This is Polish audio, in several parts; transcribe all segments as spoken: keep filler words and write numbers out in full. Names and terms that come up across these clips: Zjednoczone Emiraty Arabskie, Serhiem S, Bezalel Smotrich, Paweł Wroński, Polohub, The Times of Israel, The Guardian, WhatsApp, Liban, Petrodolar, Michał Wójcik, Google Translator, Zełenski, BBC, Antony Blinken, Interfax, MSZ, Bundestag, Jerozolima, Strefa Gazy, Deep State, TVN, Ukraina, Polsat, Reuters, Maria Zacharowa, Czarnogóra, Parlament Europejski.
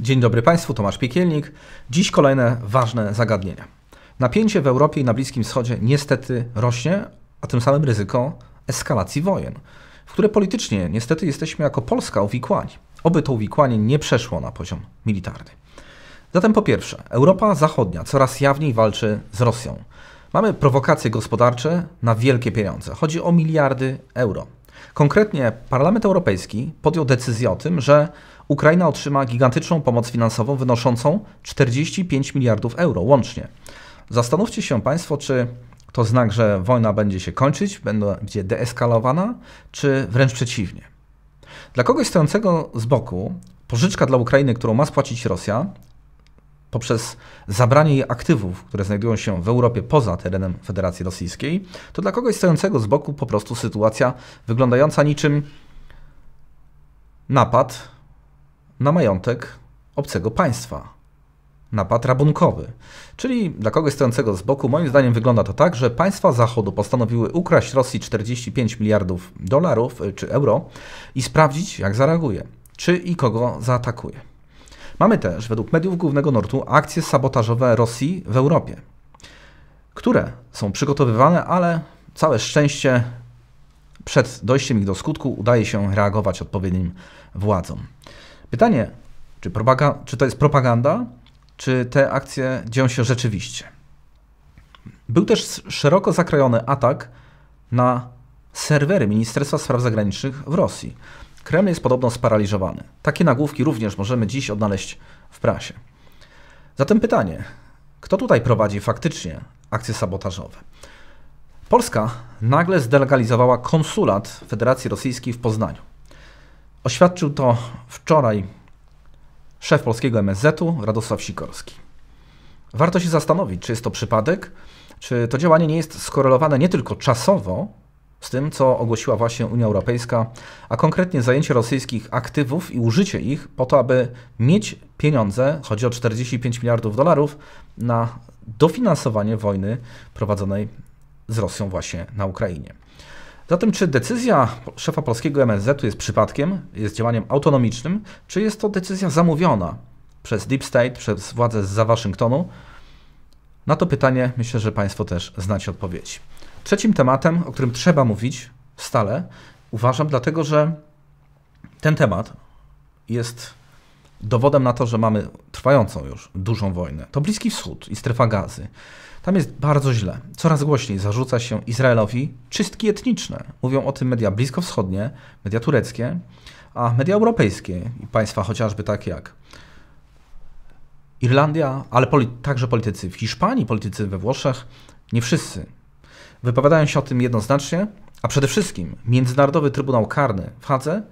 Dzień dobry Państwu, Tomasz Piekielnik. Dziś kolejne ważne zagadnienia. Napięcie w Europie i na Bliskim Wschodzie niestety rośnie, a tym samym ryzyko eskalacji wojen, w które politycznie niestety jesteśmy jako Polska uwikłani. Oby to uwikłanie nie przeszło na poziom militarny. Zatem po pierwsze, Europa Zachodnia coraz jawniej walczy z Rosją. Mamy prowokacje gospodarcze na wielkie pieniądze. Chodzi o miliardy euro. Konkretnie Parlament Europejski podjął decyzję o tym, że Ukraina otrzyma gigantyczną pomoc finansową wynoszącą czterdzieści pięć miliardów euro łącznie. Zastanówcie się Państwo, czy to znak, że wojna będzie się kończyć, będzie deeskalowana, czy wręcz przeciwnie. Dla kogoś stojącego z boku pożyczka dla Ukrainy, którą ma spłacić Rosja, poprzez zabranie jej aktywów, które znajdują się w Europie poza terenem Federacji Rosyjskiej, to dla kogoś stojącego z boku po prostu sytuacja wyglądająca niczym napad na majątek obcego państwa. Napad rabunkowy. Czyli dla kogoś stojącego z boku, moim zdaniem wygląda to tak, że państwa Zachodu postanowiły ukraść Rosji czterdzieści pięć miliardów dolarów czy euro i sprawdzić, jak zareaguje, czy i kogo zaatakuje. Mamy też, według mediów głównego nurtu, akcje sabotażowe Rosji w Europie, które są przygotowywane, ale całe szczęście przed dojściem ich do skutku udaje się reagować odpowiednim władzom. Pytanie, czy, czy to jest propaganda, czy te akcje dzieją się rzeczywiście? Był też szeroko zakrojony atak na serwery Ministerstwa Spraw Zagranicznych w Rosji. Kreml jest podobno sparaliżowany. Takie nagłówki również możemy dziś odnaleźć w prasie. Zatem pytanie, kto tutaj prowadzi faktycznie akcje sabotażowe? Polska nagle zdelegalizowała konsulat Federacji Rosyjskiej w Poznaniu. Oświadczył to wczoraj szef polskiego M S Z-u Radosław Sikorski. Warto się zastanowić, czy jest to przypadek, czy to działanie nie jest skorelowane nie tylko czasowo z tym, co ogłosiła właśnie Unia Europejska, a konkretnie zajęcie rosyjskich aktywów i użycie ich po to, aby mieć pieniądze, chodzi o czterdzieści pięć miliardów dolarów, na dofinansowanie wojny prowadzonej z Rosją właśnie na Ukrainie. Zatem czy decyzja szefa polskiego M S Z-u jest przypadkiem, jest działaniem autonomicznym, czy jest to decyzja zamówiona przez Deep State, przez władze zza Waszyngtonu? Na to pytanie myślę, że Państwo też znacie odpowiedź. Trzecim tematem, o którym trzeba mówić stale, uważam, dlatego że ten temat jest dowodem na to, że mamy trwającą już dużą wojnę. To Bliski Wschód i Strefa Gazy. Tam jest bardzo źle. Coraz głośniej zarzuca się Izraelowi czystki etniczne. Mówią o tym media bliskowschodnie, media tureckie, a media europejskie i państwa chociażby takie jak Irlandia, ale polity, także politycy w Hiszpanii, politycy we Włoszech, nie wszyscy. Wypowiadają się o tym jednoznacznie, a przede wszystkim Międzynarodowy Trybunał Karny w Hadze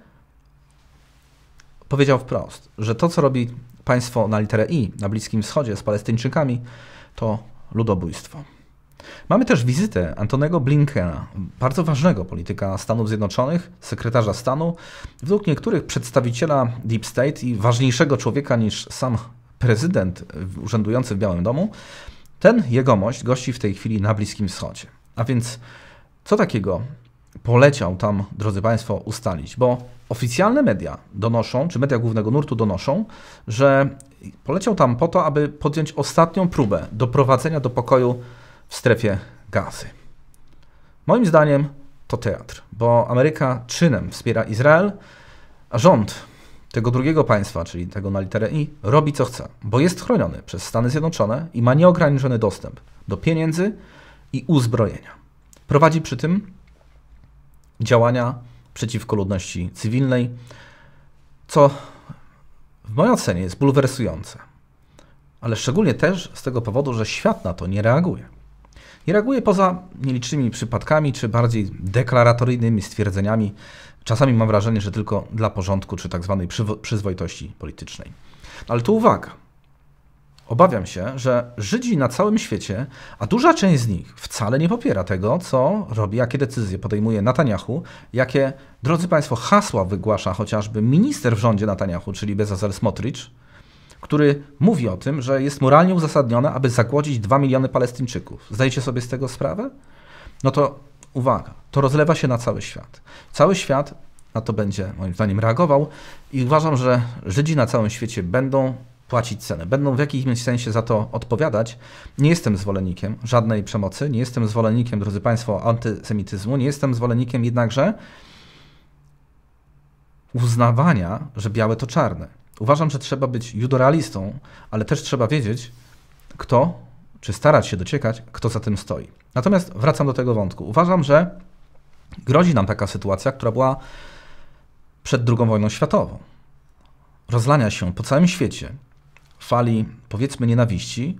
powiedział wprost, że to, co robi państwo na literę I na Bliskim Wschodzie z Palestyńczykami, to ludobójstwo. Mamy też wizytę Antony'ego Blinkena, bardzo ważnego polityka Stanów Zjednoczonych, sekretarza stanu, według niektórych przedstawiciela Deep State i ważniejszego człowieka niż sam prezydent urzędujący w Białym Domu. Ten jegomość gości w tej chwili na Bliskim Wschodzie. A więc co takiego poleciał tam, drodzy Państwo, ustalić? Bo oficjalne media donoszą, czy media głównego nurtu donoszą, że poleciał tam po to, aby podjąć ostatnią próbę doprowadzenia do pokoju w Strefie Gazy. Moim zdaniem to teatr, bo Ameryka czynem wspiera Izrael, a rząd tego drugiego państwa, czyli tego na literę I, robi co chce, bo jest chroniony przez Stany Zjednoczone i ma nieograniczony dostęp do pieniędzy i uzbrojenia. Prowadzi przy tym działania przeciwko ludności cywilnej, co w mojej ocenie jest bulwersujące, ale szczególnie też z tego powodu, że świat na to nie reaguje. Nie reaguje poza nielicznymi przypadkami, czy bardziej deklaratoryjnymi stwierdzeniami. Czasami mam wrażenie, że tylko dla porządku, czy tak zwanej przyzwoitości politycznej. Ale tu uwaga. Obawiam się, że Żydzi na całym świecie, a duża część z nich wcale nie popiera tego, co robi, jakie decyzje podejmuje Netanyahu, jakie, drodzy Państwo, hasła wygłasza chociażby minister w rządzie Netanyahu, czyli Bezalel Smotrich, który mówi o tym, że jest moralnie uzasadnione, aby zagłodzić dwa miliony Palestyńczyków. Zdajecie sobie z tego sprawę? No to uwaga, to rozlewa się na cały świat. Cały świat na to będzie moim zdaniem reagował i uważam, że Żydzi na całym świecie będą płacić cenę, będą w jakimś sensie za to odpowiadać. Nie jestem zwolennikiem żadnej przemocy, nie jestem zwolennikiem, drodzy Państwo, antysemityzmu, nie jestem zwolennikiem jednakże uznawania, że białe to czarne. Uważam, że trzeba być judorealistą, ale też trzeba wiedzieć, kto, czy starać się dociekać, kto za tym stoi. Natomiast wracam do tego wątku. Uważam, że grozi nam taka sytuacja, która była przed drugą wojną światową. Rozlania się po całym świecie fali, powiedzmy, nienawiści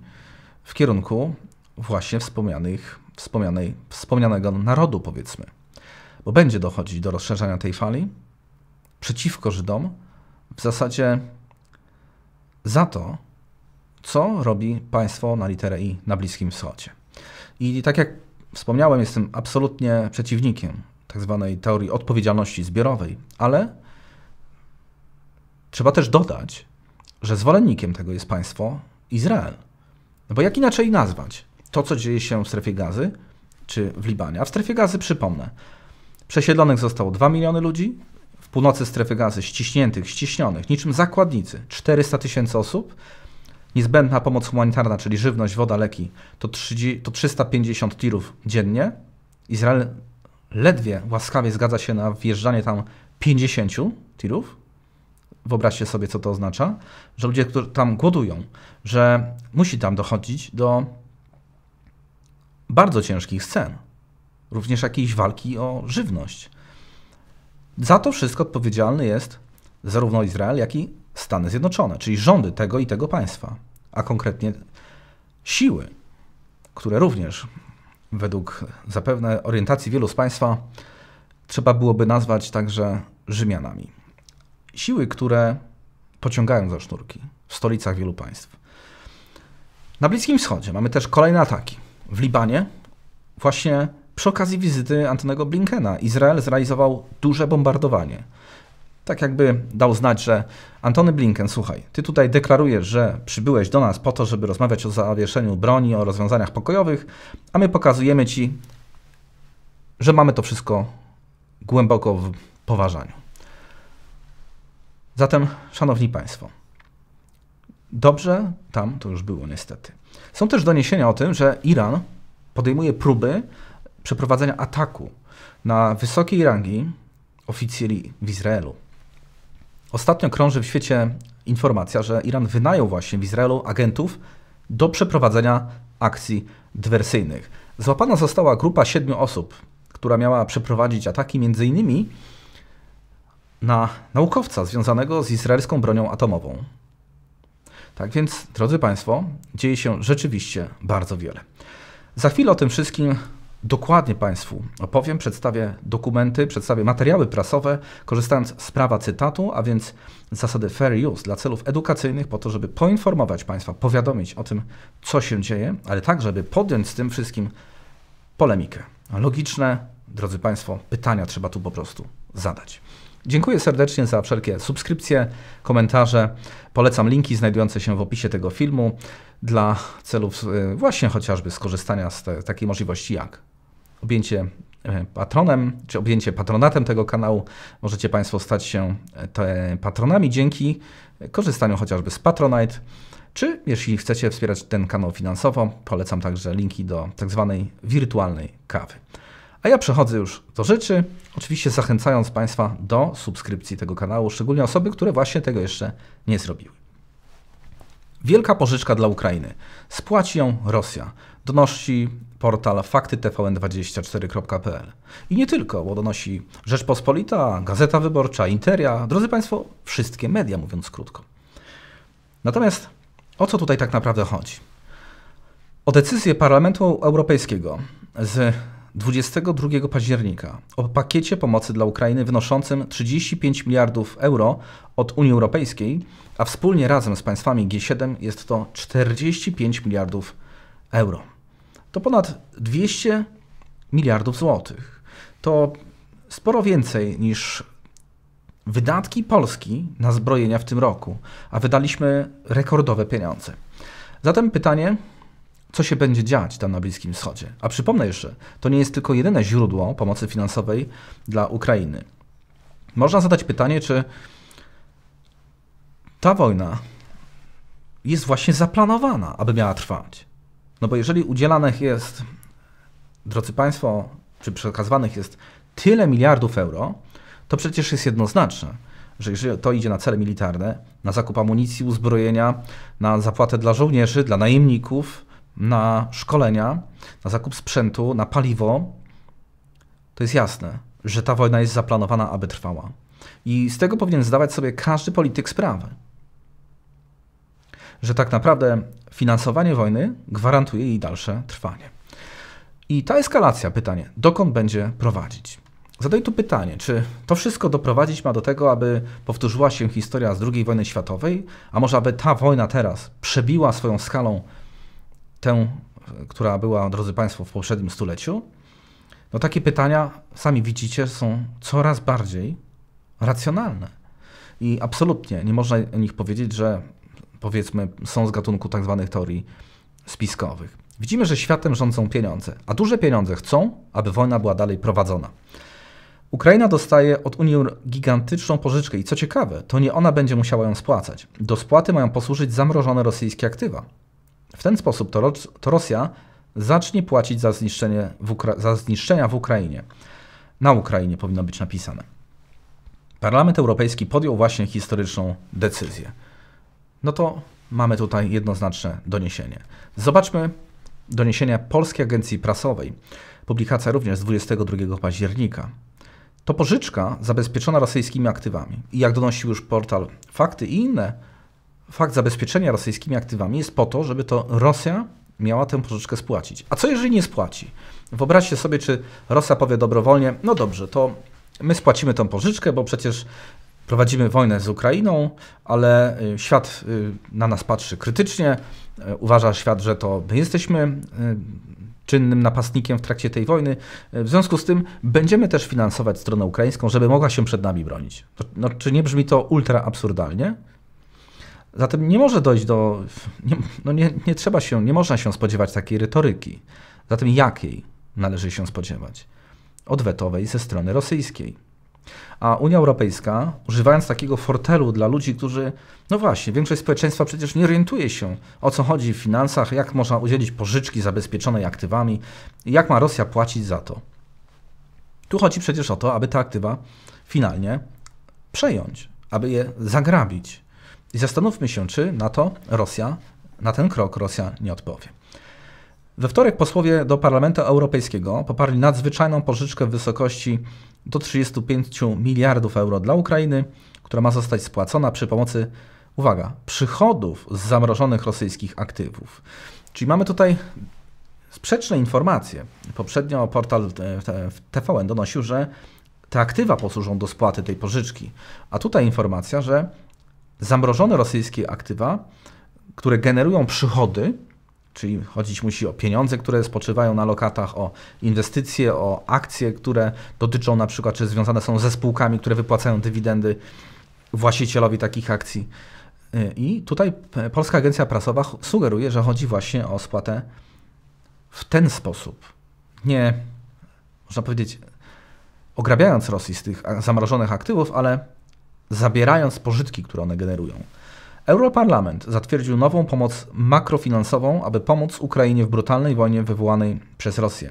w kierunku właśnie wspomnianych, wspomnianej, wspomnianego narodu, powiedzmy. Bo będzie dochodzić do rozszerzania tej fali przeciwko Żydom w zasadzie za to, co robi państwo na literę I na Bliskim Wschodzie. I tak jak wspomniałem, jestem absolutnie przeciwnikiem tak zwanej teorii odpowiedzialności zbiorowej, ale trzeba też dodać, że zwolennikiem tego jest państwo Izrael. No bo jak inaczej nazwać to, co dzieje się w Strefie Gazy czy w Libanie? A w Strefie Gazy, przypomnę, przesiedlonych zostało dwa miliony ludzi, w północy Strefy Gazy ściśniętych, ściśnionych, niczym zakładnicy, czterysta tysięcy osób, niezbędna pomoc humanitarna, czyli żywność, woda, leki, to, trzydzieści, to trzysta pięćdziesiąt tirów dziennie. Izrael ledwie łaskawie zgadza się na wjeżdżanie tam pięćdziesięciu tirów. Wyobraźcie sobie, co to oznacza, że ludzie, którzy tam głodują, że musi tam dochodzić do bardzo ciężkich scen, również jakiejś walki o żywność. Za to wszystko odpowiedzialny jest zarówno Izrael, jak i Stany Zjednoczone, czyli rządy tego i tego państwa, a konkretnie siły, które również według zapewne orientacji wielu z państwa trzeba byłoby nazwać także Rzymianami. Siły, które pociągają za sznurki w stolicach wielu państw. Na Bliskim Wschodzie mamy też kolejne ataki. W Libanie właśnie przy okazji wizyty Antony'ego Blinkena Izrael zrealizował duże bombardowanie. Tak jakby dał znać, że Antony Blinken, słuchaj, ty tutaj deklarujesz, że przybyłeś do nas po to, żeby rozmawiać o zawieszeniu broni, o rozwiązaniach pokojowych, a my pokazujemy ci, że mamy to wszystko głęboko w poważaniu. Zatem, szanowni państwo, dobrze tam to już było niestety. Są też doniesienia o tym, że Iran podejmuje próby przeprowadzenia ataku na wysokiej rangi oficjeli w Izraelu. Ostatnio krąży w świecie informacja, że Iran wynajął właśnie w Izraelu agentów do przeprowadzenia akcji dywersyjnych. Złapana została grupa siedmiu osób, która miała przeprowadzić ataki między innymi na naukowca związanego z izraelską bronią atomową. Tak więc, drodzy Państwo, dzieje się rzeczywiście bardzo wiele. Za chwilę o tym wszystkim dokładnie Państwu opowiem, przedstawię dokumenty, przedstawię materiały prasowe, korzystając z prawa cytatu, a więc zasady fair use dla celów edukacyjnych, po to, żeby poinformować Państwa, powiadomić o tym, co się dzieje, ale tak, żeby podjąć z tym wszystkim polemikę. Logiczne, drodzy Państwo, pytania trzeba tu po prostu zadać. Dziękuję serdecznie za wszelkie subskrypcje, komentarze. Polecam linki znajdujące się w opisie tego filmu dla celów właśnie chociażby skorzystania z te, takiej możliwości jak objęcie patronem, czy objęcie patronatem tego kanału. Możecie Państwo stać się te patronami dzięki korzystaniu chociażby z Patronite, czy jeśli chcecie wspierać ten kanał finansowo, polecam także linki do tak zwanej wirtualnej kawy. A ja przechodzę już do rzeczy, oczywiście zachęcając Państwa do subskrypcji tego kanału, szczególnie osoby, które właśnie tego jeszcze nie zrobiły. Wielka pożyczka dla Ukrainy. Spłaci ją Rosja. Donosi portal fakty T V N dwadzieścia cztery kropka p l. I nie tylko, bo donosi Rzeczpospolita, Gazeta Wyborcza, Interia, drodzy Państwo, wszystkie media, mówiąc krótko. Natomiast o co tutaj tak naprawdę chodzi? O decyzję Parlamentu Europejskiego z dwudziestego drugiego października o pakiecie pomocy dla Ukrainy wynoszącym trzydzieści pięć miliardów euro od Unii Europejskiej, a wspólnie razem z państwami G siedem jest to czterdzieści pięć miliardów euro. To ponad dwieście miliardów złotych. To sporo więcej niż wydatki Polski na zbrojenia w tym roku, a wydaliśmy rekordowe pieniądze. Zatem pytanie, co się będzie dziać tam na Bliskim Wschodzie. A przypomnę jeszcze, to nie jest tylko jedyne źródło pomocy finansowej dla Ukrainy. Można zadać pytanie, czy ta wojna jest właśnie zaplanowana, aby miała trwać. No bo jeżeli udzielanych jest, drodzy Państwo, czy przekazywanych jest tyle miliardów euro, to przecież jest jednoznaczne, że jeżeli to idzie na cele militarne, na zakup amunicji, uzbrojenia, na zapłatę dla żołnierzy, dla najemników, na szkolenia, na zakup sprzętu, na paliwo, to jest jasne, że ta wojna jest zaplanowana, aby trwała. I z tego powinien zdawać sobie każdy polityk sprawę, że tak naprawdę finansowanie wojny gwarantuje jej dalsze trwanie. I ta eskalacja, pytanie, dokąd będzie prowadzić? Zadaję tu pytanie, czy to wszystko doprowadzić ma do tego, aby powtórzyła się historia z drugiej wojny światowej, a może aby ta wojna teraz przebiła swoją skalą tę, która była, drodzy Państwo, w poprzednim stuleciu? No takie pytania, sami widzicie, są coraz bardziej racjonalne. I absolutnie nie można o nich powiedzieć, że powiedzmy są z gatunku tak zwanych teorii spiskowych. Widzimy, że światem rządzą pieniądze, a duże pieniądze chcą, aby wojna była dalej prowadzona. Ukraina dostaje od Unii gigantyczną pożyczkę i co ciekawe, to nie ona będzie musiała ją spłacać. Do spłaty mają posłużyć zamrożone rosyjskie aktywa. W ten sposób to, to Rosja zacznie płacić za, zniszczenie w za zniszczenia w Ukrainie. Na Ukrainie powinno być napisane. Parlament Europejski podjął właśnie historyczną decyzję. No to mamy tutaj jednoznaczne doniesienie. Zobaczmy doniesienia Polskiej Agencji Prasowej. Publikacja również z dwudziestego drugiego października. To pożyczka zabezpieczona rosyjskimi aktywami. I jak donosił już portal Fakty i inne, fakt zabezpieczenia rosyjskimi aktywami jest po to, żeby to Rosja miała tę pożyczkę spłacić. A co jeżeli nie spłaci? Wyobraźcie sobie, czy Rosja powie dobrowolnie, no dobrze, to my spłacimy tę pożyczkę, bo przecież prowadzimy wojnę z Ukrainą, ale świat na nas patrzy krytycznie, uważa świat, że to my jesteśmy czynnym napastnikiem w trakcie tej wojny. W związku z tym będziemy też finansować stronę ukraińską, żeby mogła się przed nami bronić. No, czy nie brzmi to ultra absurdalnie? Zatem nie może dojść do... Nie, no nie, nie trzeba się, nie można się spodziewać takiej retoryki. Zatem jakiej należy się spodziewać? Odwetowej ze strony rosyjskiej. A Unia Europejska, używając takiego fortelu dla ludzi, którzy... No właśnie, większość społeczeństwa przecież nie orientuje się, o co chodzi w finansach, jak można udzielić pożyczki zabezpieczonej aktywami, jak ma Rosja płacić za to. Tu chodzi przecież o to, aby te aktywa finalnie przejąć, aby je zagrabić. I zastanówmy się, czy na to Rosja, na ten krok Rosja nie odpowie. We wtorek posłowie do Parlamentu Europejskiego poparli nadzwyczajną pożyczkę w wysokości do trzydziestu pięciu miliardów euro dla Ukrainy, która ma zostać spłacona przy pomocy, uwaga, przychodów z zamrożonych rosyjskich aktywów. Czyli mamy tutaj sprzeczne informacje. Poprzednio portal T V N donosił, że te aktywa posłużą do spłaty tej pożyczki, a tutaj informacja, że zamrożone rosyjskie aktywa, które generują przychody, czyli chodzić musi o pieniądze, które spoczywają na lokatach, o inwestycje, o akcje, które dotyczą na przykład, czy związane są ze spółkami, które wypłacają dywidendy właścicielowi takich akcji. I tutaj Polska Agencja Prasowa sugeruje, że chodzi właśnie o spłatę w ten sposób. Nie, można powiedzieć, ograbiając Rosję z tych zamrożonych aktywów, ale zabierając pożytki, które one generują. Europarlament zatwierdził nową pomoc makrofinansową, aby pomóc Ukrainie w brutalnej wojnie wywołanej przez Rosję.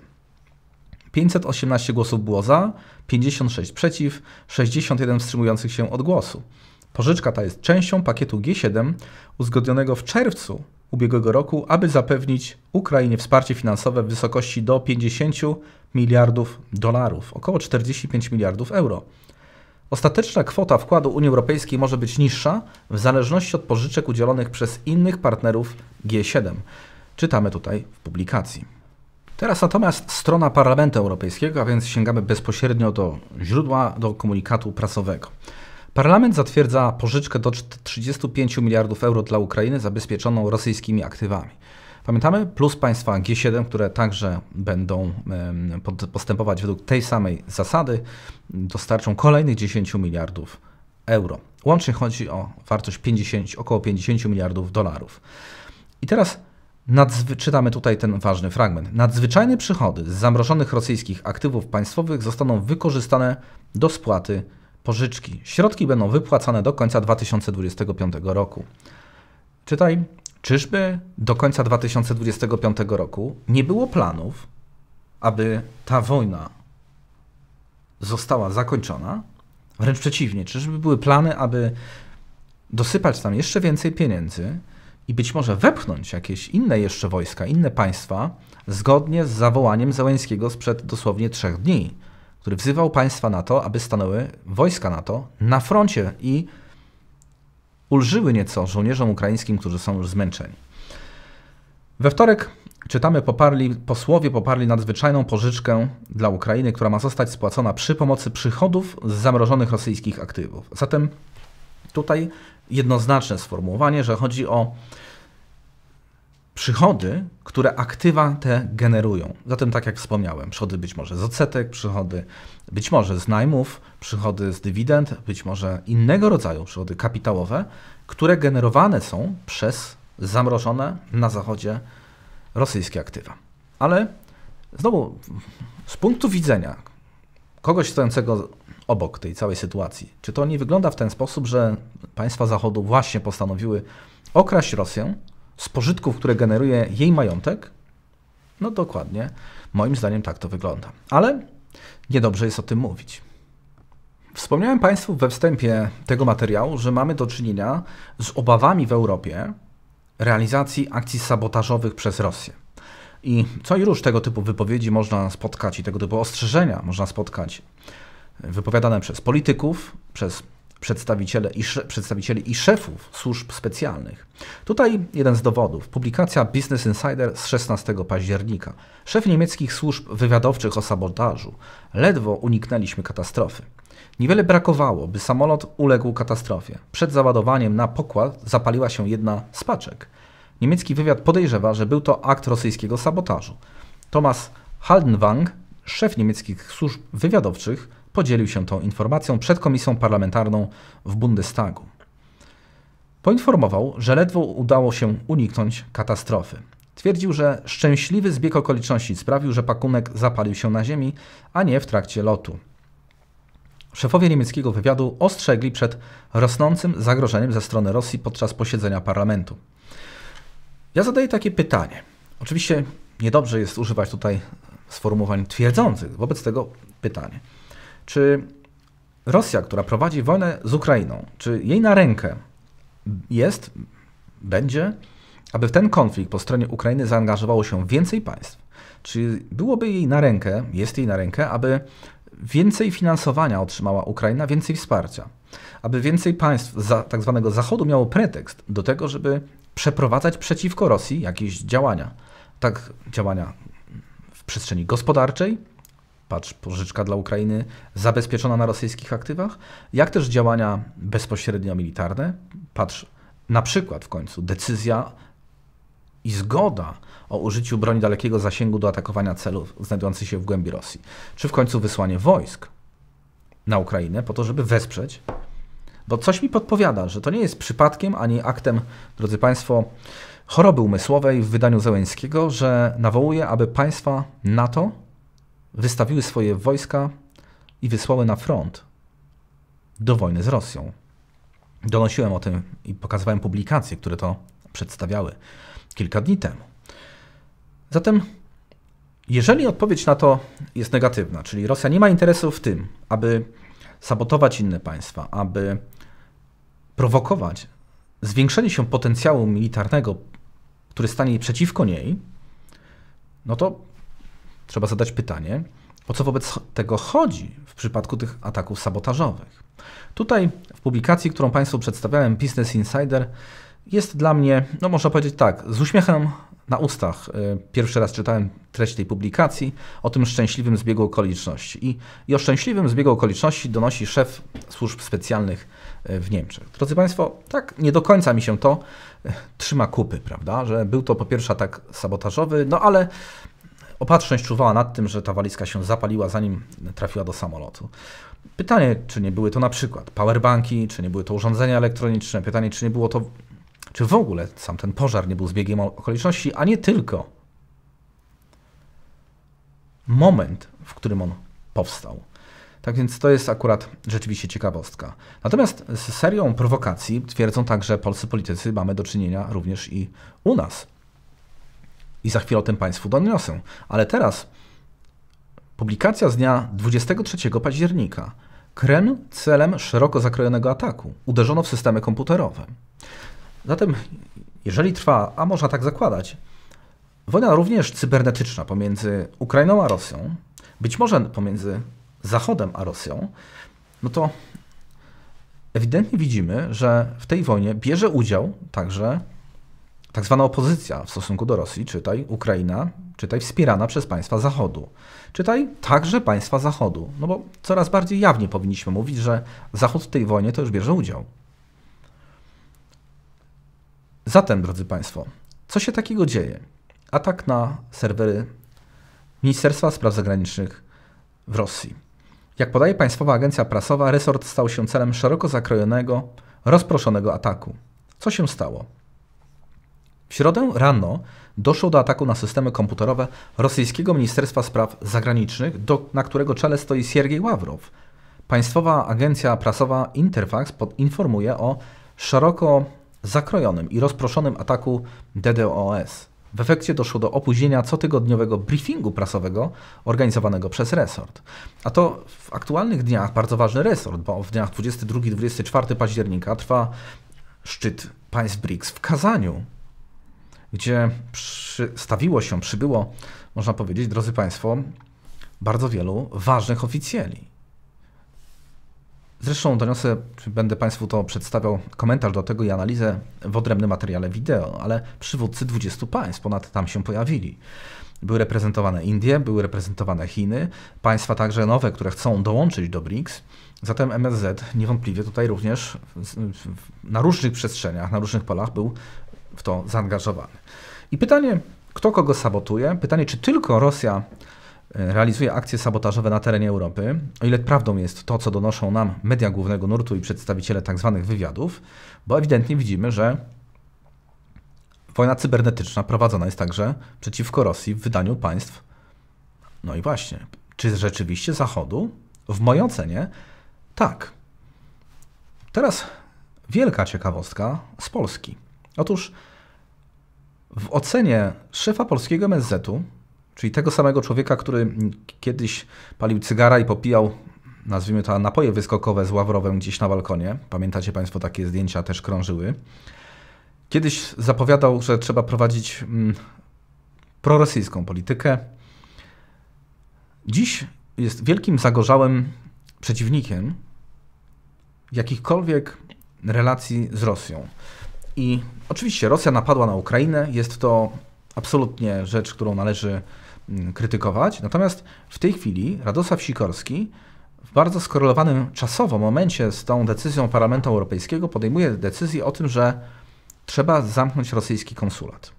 pięćset osiemnaście głosów było za, pięćdziesiąt sześć przeciw, sześćdziesiąt jeden wstrzymujących się od głosu. Pożyczka ta jest częścią pakietu G siedem uzgodnionego w czerwcu ubiegłego roku, aby zapewnić Ukrainie wsparcie finansowe w wysokości do pięćdziesięciu miliardów dolarów, około czterdziestu pięciu miliardów euro. Ostateczna kwota wkładu Unii Europejskiej może być niższa w zależności od pożyczek udzielonych przez innych partnerów G siedem. Czytamy tutaj w publikacji. Teraz natomiast strona Parlamentu Europejskiego, a więc sięgamy bezpośrednio do źródła, do komunikatu prasowego. Parlament zatwierdza pożyczkę do trzydziestu pięciu miliardów euro dla Ukrainy zabezpieczoną rosyjskimi aktywami. Pamiętamy, plus państwa G siedem, które także będą postępować według tej samej zasady, dostarczą kolejnych dziesięciu miliardów euro. Łącznie chodzi o wartość około pięćdziesięciu miliardów dolarów. I teraz czytamy tutaj ten ważny fragment. Nadzwyczajne przychody z zamrożonych rosyjskich aktywów państwowych zostaną wykorzystane do spłaty pożyczki. Środki będą wypłacane do końca dwa tysiące dwudziestego piątego roku. Czytaj, czyżby do końca dwa tysiące dwudziestego piątego roku nie było planów, aby ta wojna została zakończona? Wręcz przeciwnie, czyżby były plany, aby dosypać tam jeszcze więcej pieniędzy i być może wepchnąć jakieś inne jeszcze wojska, inne państwa, zgodnie z zawołaniem Zełenskiego sprzed dosłownie trzech dni, który wzywał państwa NATO, aby stanęły wojska NATO na froncie i ulżyły nieco żołnierzom ukraińskim, którzy są już zmęczeni. We wtorek czytamy, poparli, posłowie poparli nadzwyczajną pożyczkę dla Ukrainy, która ma zostać spłacona przy pomocy przychodów z zamrożonych rosyjskich aktywów. Zatem tutaj jednoznaczne sformułowanie, że chodzi o przychody, które aktywa te generują. Zatem, tak jak wspomniałem, przychody być może z odsetek, przychody być może z najmów, przychody z dywidend, być może innego rodzaju przychody kapitałowe, które generowane są przez zamrożone na Zachodzie rosyjskie aktywa. Ale znowu, z punktu widzenia kogoś stojącego obok tej całej sytuacji, czy to nie wygląda w ten sposób, że państwa Zachodu właśnie postanowiły okraść Rosję z pożytków, które generuje jej majątek? No dokładnie, moim zdaniem tak to wygląda. Ale niedobrze jest o tym mówić. Wspomniałem państwu we wstępie tego materiału, że mamy do czynienia z obawami w Europie realizacji akcji sabotażowych przez Rosję. I co i róż tego typu wypowiedzi można spotkać i tego typu ostrzeżenia można spotkać wypowiadane przez polityków, przez przedstawicieli i, przedstawicieli i szefów służb specjalnych. Tutaj jeden z dowodów. Publikacja Business Insider z szesnastego października. Szef niemieckich służb wywiadowczych o sabotażu. Ledwo uniknęliśmy katastrofy. Niewiele brakowało, by samolot uległ katastrofie. Przed załadowaniem na pokład zapaliła się jedna z paczek. Niemiecki wywiad podejrzewa, że był to akt rosyjskiego sabotażu. Thomas Haldenwang, szef niemieckich służb wywiadowczych, podzielił się tą informacją przed Komisją Parlamentarną w Bundestagu. Poinformował, że ledwo udało się uniknąć katastrofy. Twierdził, że szczęśliwy zbieg okoliczności sprawił, że pakunek zapalił się na ziemi, a nie w trakcie lotu. Szefowie niemieckiego wywiadu ostrzegli przed rosnącym zagrożeniem ze strony Rosji podczas posiedzenia parlamentu. Ja zadaję takie pytanie. Oczywiście niedobrze jest używać tutaj sformułowań twierdzących. Wobec tego pytanie. Czy Rosja, która prowadzi wojnę z Ukrainą, czy jej na rękę jest, będzie, aby w ten konflikt po stronie Ukrainy zaangażowało się więcej państw? Czy byłoby jej na rękę, jest jej na rękę, aby więcej finansowania otrzymała Ukraina, więcej wsparcia? Aby więcej państw za, tak zwanego Zachodu miało pretekst do tego, żeby przeprowadzać przeciwko Rosji jakieś działania. Tak działania w przestrzeni gospodarczej, patrz, pożyczka dla Ukrainy zabezpieczona na rosyjskich aktywach, jak też działania bezpośrednio militarne. Patrz, na przykład w końcu decyzja i zgoda o użyciu broni dalekiego zasięgu do atakowania celów znajdujących się w głębi Rosji. Czy w końcu wysłanie wojsk na Ukrainę po to, żeby wesprzeć? Bo coś mi podpowiada, że to nie jest przypadkiem ani aktem, drodzy państwo, choroby umysłowej w wydaniu Zełenskiego, że nawołuje, aby państwa NATO wystawiły swoje wojska i wysłały na front do wojny z Rosją. Donosiłem o tym i pokazywałem publikacje, które to przedstawiały kilka dni temu. Zatem, jeżeli odpowiedź na to jest negatywna, czyli Rosja nie ma interesu w tym, aby sabotować inne państwa, aby prowokować zwiększenie się potencjału militarnego, który stanie przeciwko niej, no to trzeba zadać pytanie, o co wobec tego chodzi w przypadku tych ataków sabotażowych. Tutaj w publikacji, którą państwu przedstawiałem, Business Insider, jest dla mnie, no można powiedzieć tak, z uśmiechem na ustach. Pierwszy raz czytałem treść tej publikacji o tym szczęśliwym zbiegu okoliczności. I, i o szczęśliwym zbiegu okoliczności donosi szef służb specjalnych w Niemczech. Drodzy państwo, tak nie do końca mi się to trzyma kupy, prawda? Że był to po pierwsze atak sabotażowy, no ale opatrzność czuwała nad tym, że ta walizka się zapaliła, zanim trafiła do samolotu. Pytanie, czy nie były to na przykład powerbanki, czy nie były to urządzenia elektroniczne. Pytanie, czy nie było to, czy w ogóle sam ten pożar nie był zbiegiem okoliczności, a nie tylko moment, w którym on powstał. Tak więc to jest akurat rzeczywiście ciekawostka. Natomiast z serią prowokacji twierdzą także polscy politycy, mamy do czynienia również i u nas. I za chwilę o tym Państwu doniosę. Ale teraz publikacja z dnia dwudziestego trzeciego października. Kreml celem szeroko zakrojonego ataku. Uderzono w systemy komputerowe. Zatem, jeżeli trwa, a można tak zakładać, wojna również cybernetyczna pomiędzy Ukrainą a Rosją, być może pomiędzy Zachodem a Rosją, no to ewidentnie widzimy, że w tej wojnie bierze udział także tak zwana opozycja w stosunku do Rosji, czytaj Ukraina, czytaj wspierana przez państwa Zachodu, czytaj także państwa Zachodu, no bo coraz bardziej jawnie powinniśmy mówić, że Zachód w tej wojnie to już bierze udział. Zatem, drodzy Państwo, co się takiego dzieje? Atak na serwery Ministerstwa Spraw Zagranicznych w Rosji. Jak podaje Państwowa Agencja Prasowa, resort stał się celem szeroko zakrojonego, rozproszonego ataku. Co się stało? W środę rano doszło do ataku na systemy komputerowe rosyjskiego Ministerstwa Spraw Zagranicznych, do, na którego czele stoi Siergiej Ławrow. Państwowa Agencja Prasowa Interfax informuje o szeroko zakrojonym i rozproszonym ataku DDoS. W efekcie doszło do opóźnienia cotygodniowego briefingu prasowego organizowanego przez resort. A to w aktualnych dniach bardzo ważny resort, bo w dniach dwudziestego drugiego do dwudziestego czwartego października trwa szczyt państw briks w Kazaniu, gdzie przystawiło się, przybyło, można powiedzieć, drodzy Państwo, bardzo wielu ważnych oficjeli. Zresztą doniosę, będę Państwu to przedstawiał, komentarz do tego i analizę w odrębnym materiale wideo, ale przywódcy dwudziestu państw ponad tam się pojawili. Były reprezentowane Indie, były reprezentowane Chiny, państwa także nowe, które chcą dołączyć do briks. Zatem M S Z niewątpliwie tutaj również na różnych przestrzeniach, na różnych polach był w to zaangażowany. I pytanie, kto kogo sabotuje? Pytanie, czy tylko Rosja realizuje akcje sabotażowe na terenie Europy, o ile prawdą jest to, co donoszą nam media głównego nurtu i przedstawiciele tzw. wywiadów, bo ewidentnie widzimy, że wojna cybernetyczna prowadzona jest także przeciwko Rosji w wydaniu państw. No i właśnie, czy rzeczywiście Zachodu? W mojej ocenie tak. Teraz wielka ciekawostka z Polski. Otóż w ocenie szefa polskiego M S Z-u, czyli tego samego człowieka, który kiedyś palił cygara i popijał, nazwijmy to, napoje wyskokowe z Ławrowem gdzieś na balkonie. Pamiętacie Państwo, takie zdjęcia też krążyły. Kiedyś zapowiadał, że trzeba prowadzić mm, prorosyjską politykę. Dziś jest wielkim zagorzałym przeciwnikiem jakichkolwiek relacji z Rosją. I oczywiście Rosja napadła na Ukrainę. Jest to absolutnie rzecz, którą należy krytykować. Natomiast w tej chwili Radosław Sikorski w bardzo skorelowanym czasowo momencie z tą decyzją Parlamentu Europejskiego podejmuje decyzję o tym, że trzeba zamknąć rosyjski konsulat.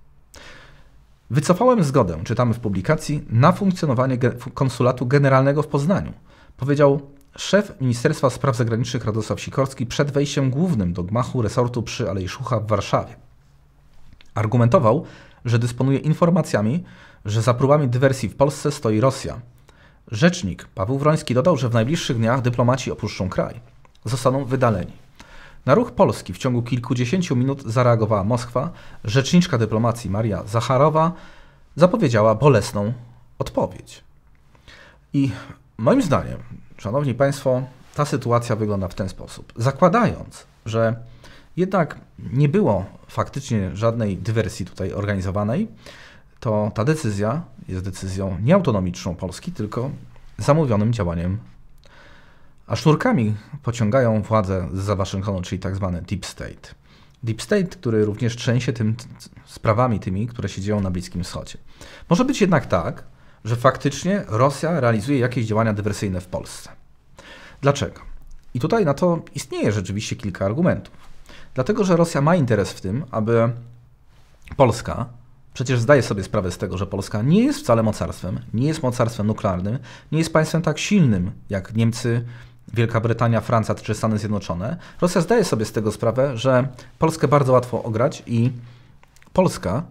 Wycofałem zgodę, czytamy w publikacji, na funkcjonowanie konsulatu generalnego w Poznaniu. Powiedział szef Ministerstwa Spraw Zagranicznych Radosław Sikorski przed wejściem głównym do gmachu resortu przy Alei Szucha w Warszawie. Argumentował, że dysponuje informacjami, że za próbami dywersji w Polsce stoi Rosja. Rzecznik Paweł Wroński dodał, że w najbliższych dniach dyplomaci opuszczą kraj. Zostaną wydaleni. Na ruch Polski w ciągu kilkudziesięciu minut zareagowała Moskwa. Rzeczniczka dyplomacji Maria Zacharowa zapowiedziała bolesną odpowiedź. I moim zdaniem, szanowni Państwo, ta sytuacja wygląda w ten sposób. Zakładając, że jednak nie było faktycznie żadnej dywersji tutaj organizowanej, to ta decyzja jest decyzją nieautonomiczną Polski, tylko zamówionym działaniem. A sznurkami pociągają władzę za Waszyngtonu, czyli tak zwany Deep State. Deep State, który również trzęsie tym sprawami tymi, które się dzieją na Bliskim Wschodzie. Może być jednak tak, że faktycznie Rosja realizuje jakieś działania dywersyjne w Polsce. Dlaczego? I tutaj na to istnieje rzeczywiście kilka argumentów. Dlatego, że Rosja ma interes w tym, aby Polska, przecież zdaje sobie sprawę z tego, że Polska nie jest wcale mocarstwem, nie jest mocarstwem nuklearnym, nie jest państwem tak silnym jak Niemcy, Wielka Brytania, Francja czy Stany Zjednoczone. Rosja zdaje sobie z tego sprawę, że Polskę bardzo łatwo ograć i Polska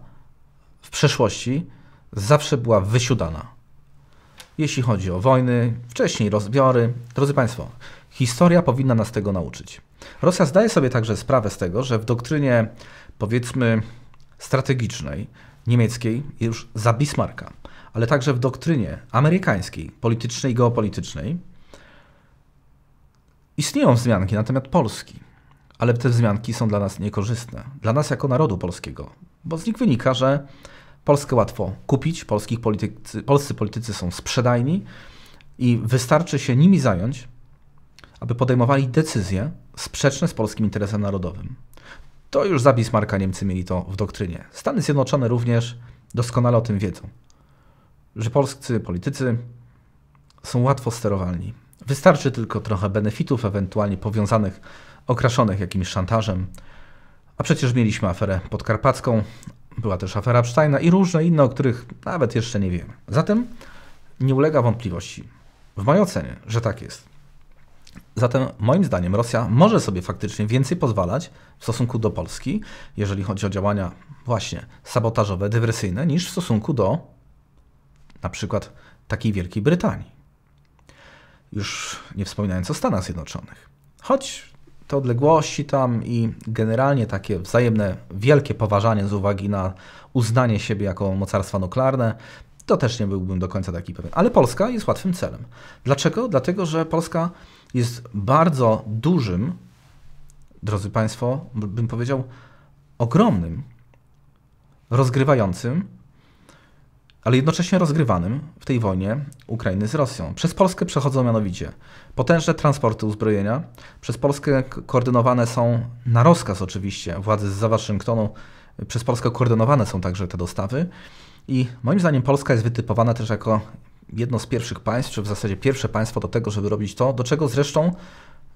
w przeszłości zawsze była wysiudana. jeśli chodzi o wojny, wcześniej rozbiory. Drodzy Państwo, historia powinna nas tego nauczyć. Rosja zdaje sobie także sprawę z tego, że w doktrynie, powiedzmy, strategicznej niemieckiej już za Bismarcka, ale także w doktrynie amerykańskiej, politycznej i geopolitycznej istnieją wzmianki na temat Polski, ale te wzmianki są dla nas niekorzystne, dla nas jako narodu polskiego, bo z nich wynika, że Polskę łatwo kupić, polskich politycy, polscy politycy są sprzedajni i wystarczy się nimi zająć, aby podejmowali decyzje sprzeczne z polskim interesem narodowym. To już za Bismarcka Niemcy mieli to w doktrynie. Stany Zjednoczone również doskonale o tym wiedzą, że polscy politycy są łatwo sterowalni. Wystarczy tylko trochę benefitów, ewentualnie powiązanych, okraszonych jakimś szantażem. A przecież mieliśmy aferę podkarpacką, była też afera Epsteina i różne inne, o których nawet jeszcze nie wiemy. Zatem nie ulega wątpliwości, w mojej ocenie, że tak jest. Zatem moim zdaniem Rosja może sobie faktycznie więcej pozwalać w stosunku do Polski, jeżeli chodzi o działania właśnie sabotażowe, dywersyjne, niż w stosunku do na przykład takiej Wielkiej Brytanii. Już nie wspominając o Stanach Zjednoczonych. Choć te odległości tam i generalnie takie wzajemne wielkie poważanie z uwagi na uznanie siebie jako mocarstwa nuklearne, to też nie byłbym do końca taki pewien. Ale Polska jest łatwym celem. Dlaczego? Dlatego, że Polska jest bardzo dużym, drodzy Państwo, bym powiedział ogromnym, rozgrywającym, ale jednocześnie rozgrywanym w tej wojnie Ukrainy z Rosją. Przez Polskę przechodzą mianowicie potężne transporty uzbrojenia, przez Polskę koordynowane są, na rozkaz oczywiście władzy z Waszyngtonu, przez Polskę koordynowane są także te dostawy i moim zdaniem Polska jest wytypowana też jako jedno z pierwszych państw, czy w zasadzie pierwsze państwo do tego, żeby robić to, do czego zresztą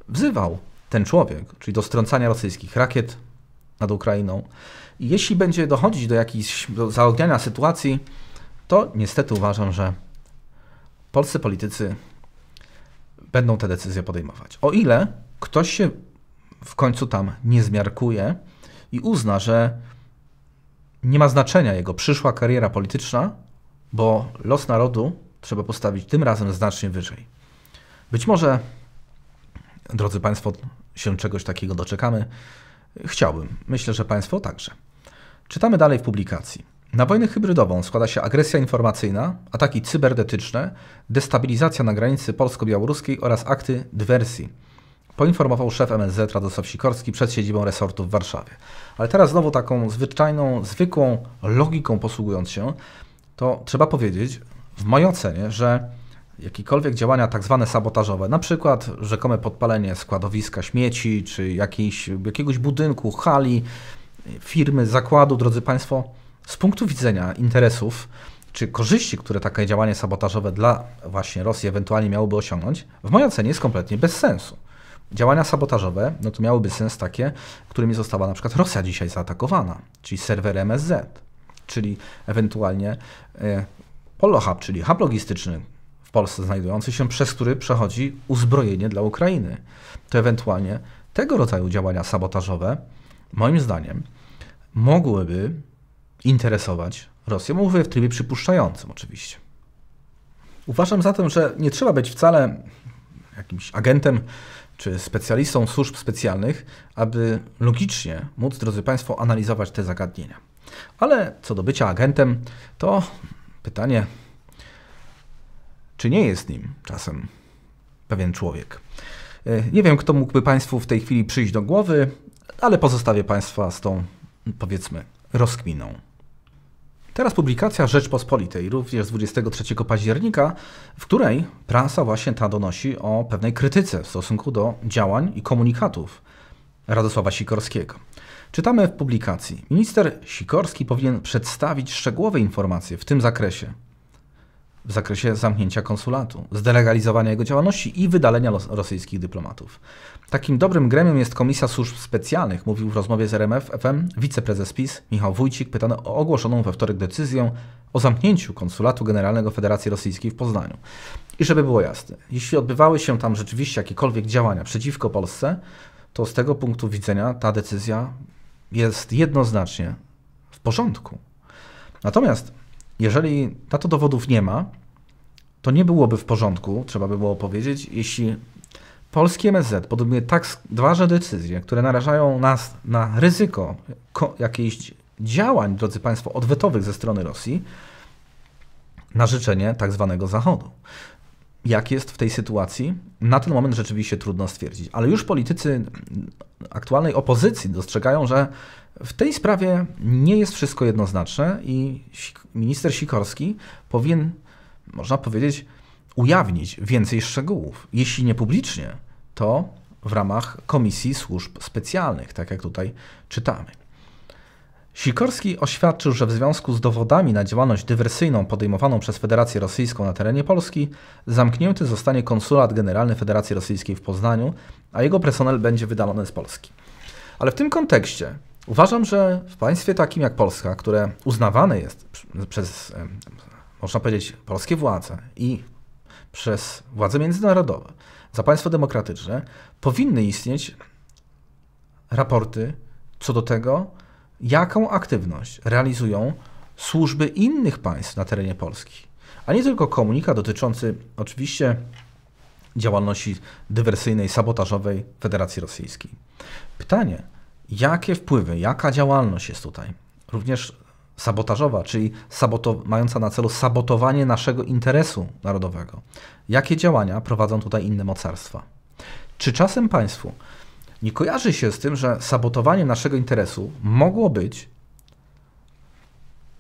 wzywał ten człowiek, czyli do strącania rosyjskich rakiet nad Ukrainą. I jeśli będzie dochodzić do jakichś do zaogniania sytuacji, to niestety uważam, że polscy politycy będą te decyzje podejmować. O ile ktoś się w końcu tam nie zmiarkuje i uzna, że nie ma znaczenia jego przyszła kariera polityczna, bo los narodu trzeba postawić tym razem znacznie wyżej. Być może, drodzy Państwo, się czegoś takiego doczekamy. Chciałbym. Myślę, że Państwo także. Czytamy dalej w publikacji. Na wojnę hybrydową składa się agresja informacyjna, ataki cybernetyczne, destabilizacja na granicy polsko-białoruskiej oraz akty dywersji. Poinformował szef M S Z Radosław Sikorski przed siedzibą resortu w Warszawie. Ale teraz znowu taką zwyczajną, zwykłą logiką posługując się, to trzeba powiedzieć, w mojej ocenie, że jakiekolwiek działania tak zwane sabotażowe, na przykład rzekome podpalenie składowiska śmieci, czy jakiejś, jakiegoś budynku, hali, firmy, zakładu, drodzy Państwo, z punktu widzenia interesów, czy korzyści, które takie działanie sabotażowe dla właśnie Rosji ewentualnie miałoby osiągnąć, w mojej ocenie jest kompletnie bez sensu. Działania sabotażowe, no to miałyby sens takie, którymi została na przykład Rosja dzisiaj zaatakowana, czyli serwer M S Z, czyli ewentualnie y, Polohub, czyli hub logistyczny w Polsce znajdujący się, przez który przechodzi uzbrojenie dla Ukrainy. To ewentualnie tego rodzaju działania sabotażowe, moim zdaniem, mogłyby interesować Rosję, mówię w trybie przypuszczającym oczywiście. Uważam zatem, że nie trzeba być wcale jakimś agentem czy specjalistą służb specjalnych, aby logicznie móc, drodzy Państwo, analizować te zagadnienia. Ale co do bycia agentem, to pytanie, czy nie jest nim czasem pewien człowiek. Nie wiem, kto mógłby Państwu w tej chwili przyjść do głowy, ale pozostawię Państwa z tą, powiedzmy, rozkminą. Teraz publikacja Rzeczpospolitej, również z dwudziestego trzeciego października, w której prasa właśnie ta donosi o pewnej krytyce w stosunku do działań i komunikatów Radosława Sikorskiego. Czytamy w publikacji. Minister Sikorski powinien przedstawić szczegółowe informacje w tym zakresie. W zakresie zamknięcia konsulatu, zdelegalizowania jego działalności i wydalenia rosyjskich dyplomatów. Takim dobrym gremium jest Komisja Służb Specjalnych, mówił w rozmowie z R M F F M wiceprezes PiS Michał Wójcik, pytany o ogłoszoną we wtorek decyzję o zamknięciu konsulatu generalnego Federacji Rosyjskiej w Poznaniu. I żeby było jasne, jeśli odbywały się tam rzeczywiście jakiekolwiek działania przeciwko Polsce, to z tego punktu widzenia ta decyzja jest jednoznacznie w porządku. Natomiast jeżeli na to dowodów nie ma, to nie byłoby w porządku, trzeba by było powiedzieć, jeśli polski M S Z podejmuje tak ważne decyzje, które narażają nas na ryzyko jakichś działań, drodzy Państwo, odwetowych ze strony Rosji na życzenie tak zwanego Zachodu. Jak jest w tej sytuacji? Na ten moment rzeczywiście trudno stwierdzić, ale już politycy aktualnej opozycji dostrzegają, że w tej sprawie nie jest wszystko jednoznaczne i minister Sikorski powinien, można powiedzieć, ujawnić więcej szczegółów. Jeśli nie publicznie, to w ramach Komisji Służb Specjalnych, tak jak tutaj czytamy. Sikorski oświadczył, że w związku z dowodami na działalność dywersyjną podejmowaną przez Federację Rosyjską na terenie Polski zamknięty zostanie konsulat generalny Federacji Rosyjskiej w Poznaniu, a jego personel będzie wydalony z Polski. Ale w tym kontekście uważam, że w państwie takim jak Polska, które uznawane jest przez, można powiedzieć, polskie władze i przez władze międzynarodowe za państwo demokratyczne, powinny istnieć raporty co do tego, jaką aktywność realizują służby innych państw na terenie Polski, a nie tylko komunikat dotyczący oczywiście działalności dywersyjnej, sabotażowej Federacji Rosyjskiej. Pytanie, jakie wpływy, jaka działalność jest tutaj, również sabotażowa, czyli mająca na celu sabotowanie naszego interesu narodowego. Jakie działania prowadzą tutaj inne mocarstwa? Czy czasem Państwu nie kojarzy się z tym, że sabotowaniem naszego interesu mogło być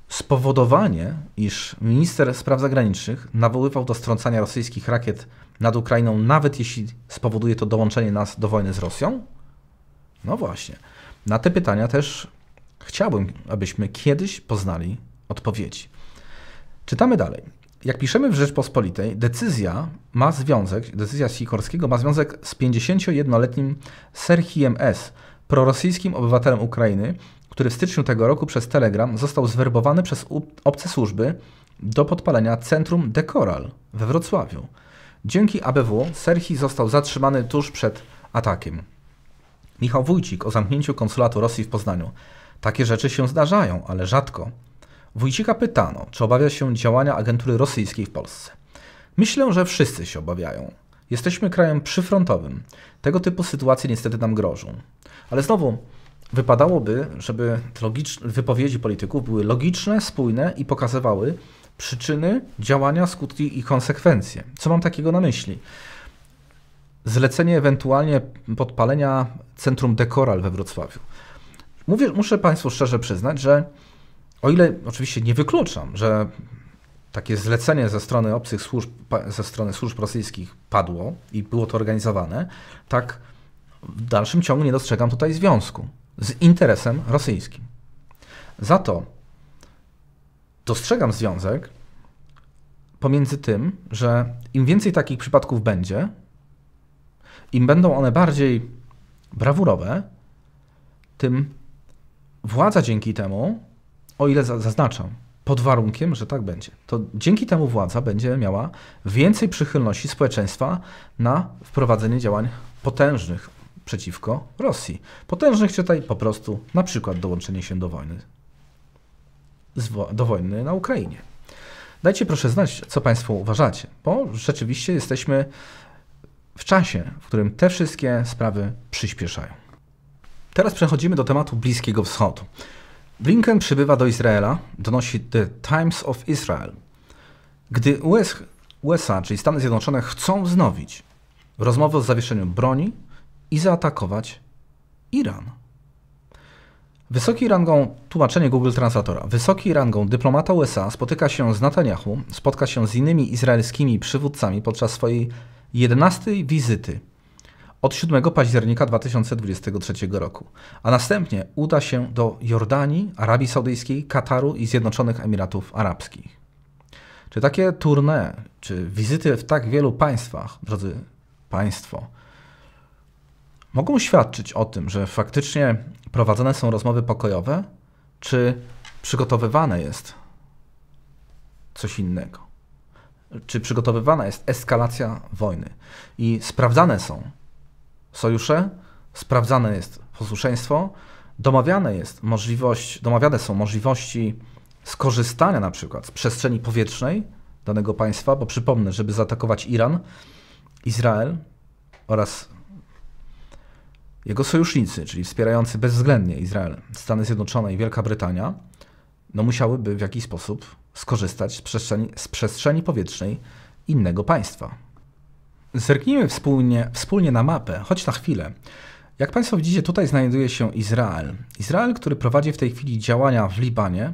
spowodowanie, iż minister spraw zagranicznych nawoływał do strącania rosyjskich rakiet nad Ukrainą, nawet jeśli spowoduje to dołączenie nas do wojny z Rosją? No właśnie. Na te pytania też chciałbym, abyśmy kiedyś poznali odpowiedzi. Czytamy dalej. Jak piszemy w Rzeczpospolitej, decyzja ma związek, decyzja Sikorskiego ma związek z pięćdziesięciojednoletnim Serhiem S, prorosyjskim obywatelem Ukrainy, który w styczniu tego roku przez Telegram został zwerbowany przez obce służby do podpalenia centrum De Koral we Wrocławiu. Dzięki A B W Serhii został zatrzymany tuż przed atakiem. Michał Wójcik o zamknięciu konsulatu Rosji w Poznaniu. Takie rzeczy się zdarzają, ale rzadko. Wójcika pytano, czy obawia się działania agentury rosyjskiej w Polsce. Myślę, że wszyscy się obawiają. Jesteśmy krajem przyfrontowym. Tego typu sytuacje niestety nam grożą. Ale znowu, wypadałoby, żeby wypowiedzi polityków były logiczne, spójne i pokazywały przyczyny, działania, skutki i konsekwencje. Co mam takiego na myśli? Zlecenie ewentualnie podpalenia centrum De Koral we Wrocławiu. Mówię, muszę Państwu szczerze przyznać, że o ile oczywiście nie wykluczam, że takie zlecenie ze strony obcych służb, ze strony służb rosyjskich padło i było to organizowane, tak w dalszym ciągu nie dostrzegam tutaj związku z interesem rosyjskim. Za to dostrzegam związek pomiędzy tym, że im więcej takich przypadków będzie, im będą one bardziej brawurowe, tym władza dzięki temu, o ile zaznaczam, pod warunkiem, że tak będzie, to dzięki temu władza będzie miała więcej przychylności społeczeństwa na wprowadzenie działań potężnych przeciwko Rosji. Potężnych czytaj po prostu na przykład dołączenie się do wojny, do wojny na Ukrainie. Dajcie proszę znać, co Państwo uważacie, bo rzeczywiście jesteśmy w czasie, w którym te wszystkie sprawy przyspieszają. Teraz przechodzimy do tematu Bliskiego Wschodu. Blinken przybywa do Izraela, donosi The Times of Israel. Gdy U S A, czyli Stany Zjednoczone, chcą wznowić rozmowę o zawieszeniu broni i zaatakować Iran. Wysoki rangą, tłumaczenie Google Translatora, wysoki rangą dyplomata U S A spotyka się z Netanyahu, spotka się z innymi izraelskimi przywódcami podczas swojej jedenastej wizyty od siódmego października dwa tysiące dwudziestego trzeciego roku, a następnie uda się do Jordanii, Arabii Saudyjskiej, Kataru i Zjednoczonych Emiratów Arabskich. Czy takie tournée, czy wizyty w tak wielu państwach, drodzy Państwo, mogą świadczyć o tym, że faktycznie prowadzone są rozmowy pokojowe, czy przygotowywane jest coś innego? Czy przygotowywana jest eskalacja wojny i sprawdzane są sojusze, sprawdzane jest posłuszeństwo, domawiane jest możliwość, domawiane są możliwości skorzystania na przykład z przestrzeni powietrznej danego państwa, bo przypomnę, żeby zaatakować Iran, Izrael oraz jego sojusznicy, czyli wspierający bezwzględnie Izrael, Stany Zjednoczone i Wielka Brytania, no musiałyby w jakiś sposób skorzystać z przestrzeni, z przestrzeni powietrznej innego państwa. Zerknijmy wspólnie, wspólnie na mapę, choć na chwilę. Jak Państwo widzicie, tutaj znajduje się Izrael. Izrael, który prowadzi w tej chwili działania w Libanie,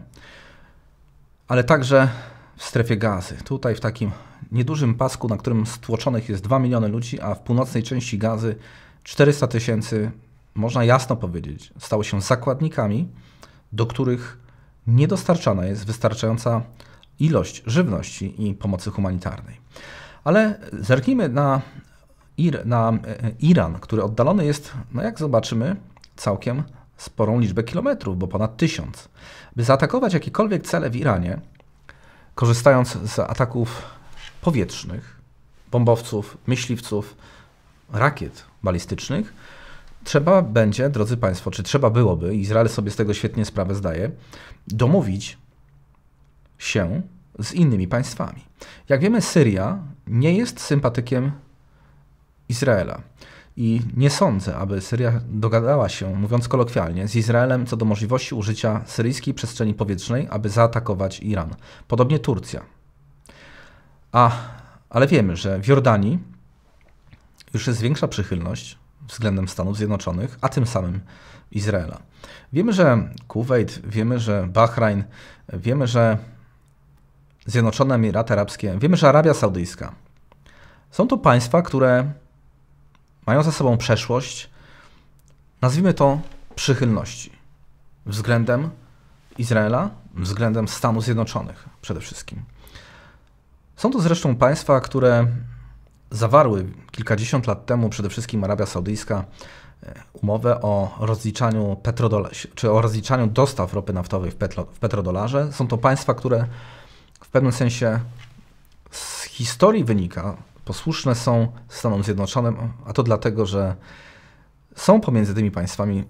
ale także w Strefie Gazy. Tutaj w takim niedużym pasku, na którym stłoczonych jest dwa miliony ludzi, a w północnej części Gazy czterysta tysięcy, można jasno powiedzieć, stało się zakładnikami, do których nie dostarczana jest wystarczająca ilość żywności i pomocy humanitarnej. Ale zerknijmy na, Ir na Iran, który oddalony jest, no jak zobaczymy, całkiem sporą liczbę kilometrów, bo ponad tysiąc. By zaatakować jakiekolwiek cele w Iranie, korzystając z ataków powietrznych, bombowców, myśliwców, rakiet balistycznych, trzeba będzie, drodzy Państwo, czy trzeba byłoby, Izrael sobie z tego świetnie sprawę zdaje, domówić się z innymi państwami. Jak wiemy, Syria nie jest sympatykiem Izraela i nie sądzę, aby Syria dogadała się, mówiąc kolokwialnie, z Izraelem co do możliwości użycia syryjskiej przestrzeni powietrznej, aby zaatakować Iran. Podobnie Turcja. A, ale wiemy, że w Jordanii już jest większa przychylność względem Stanów Zjednoczonych, a tym samym Izraela. Wiemy, że Kuwejt, wiemy, że Bahrajn, wiemy, że Zjednoczone Emiraty Arabskie, wiemy, że Arabia Saudyjska. Są to państwa, które mają za sobą przeszłość, nazwijmy to przychylności, względem Izraela, względem Stanów Zjednoczonych przede wszystkim. Są to zresztą państwa, które zawarły kilkadziesiąt lat temu, przede wszystkim Arabia Saudyjska, umowę o rozliczaniu, czy o rozliczaniu dostaw ropy naftowej w, w petrodolarze. Są to państwa, które w pewnym sensie z historii wynika, posłuszne są Stanom Zjednoczonym, a to dlatego, że są pomiędzy tymi państwami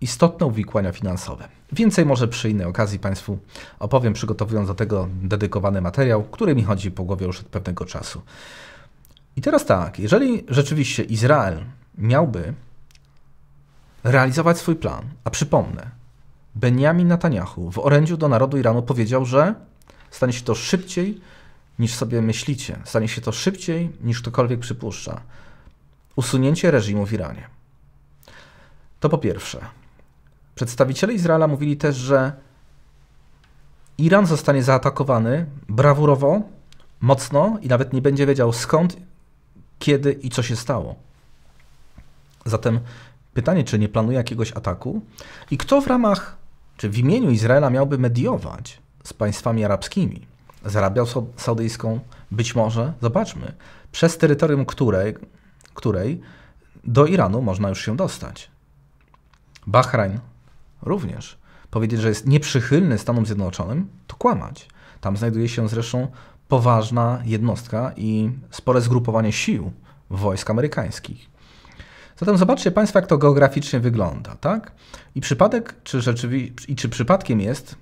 istotne uwikłania finansowe. Więcej może przy innej okazji Państwu opowiem, przygotowując do tego dedykowany materiał, który mi chodzi po głowie już od pewnego czasu. I teraz tak, jeżeli rzeczywiście Izrael miałby realizować swój plan, a przypomnę, Benjamin Netanyahu w orędziu do narodu Iranu powiedział, że stanie się to szybciej niż sobie myślicie, stanie się to szybciej niż ktokolwiek przypuszcza. Usunięcie reżimu w Iranie. To po pierwsze. Przedstawiciele Izraela mówili też, że Iran zostanie zaatakowany brawurowo, mocno i nawet nie będzie wiedział skąd, kiedy i co się stało. Zatem pytanie, czy nie planuje jakiegoś ataku i kto w ramach, czy w imieniu Izraela miałby mediować z państwami arabskimi, z Arabią Saudyjską, być może, zobaczmy, przez terytorium której, której do Iranu można już się dostać. Bahrajn również. Powiedzieć, że jest nieprzychylny Stanom Zjednoczonym, to kłamać. Tam znajduje się zresztą poważna jednostka i spore zgrupowanie sił wojsk amerykańskich. Zatem zobaczcie Państwo, jak to geograficznie wygląda, tak? I przypadek, czy rzeczywiście, i czy przypadkiem jest,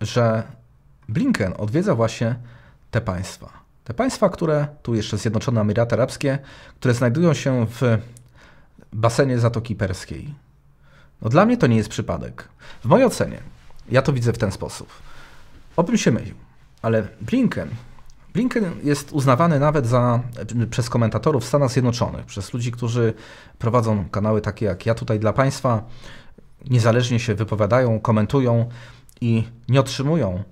że Blinken odwiedza właśnie te państwa. Te państwa, które, tu jeszcze Zjednoczone Emiraty Arabskie, które znajdują się w basenie Zatoki Perskiej. No dla mnie to nie jest przypadek. W mojej ocenie, ja to widzę w ten sposób. Obym się mylił, ale Blinken, Blinken jest uznawany nawet za, przez komentatorów w Stanach Zjednoczonych, przez ludzi, którzy prowadzą kanały takie jak ja tutaj dla Państwa, niezależnie się wypowiadają, komentują i nie otrzymują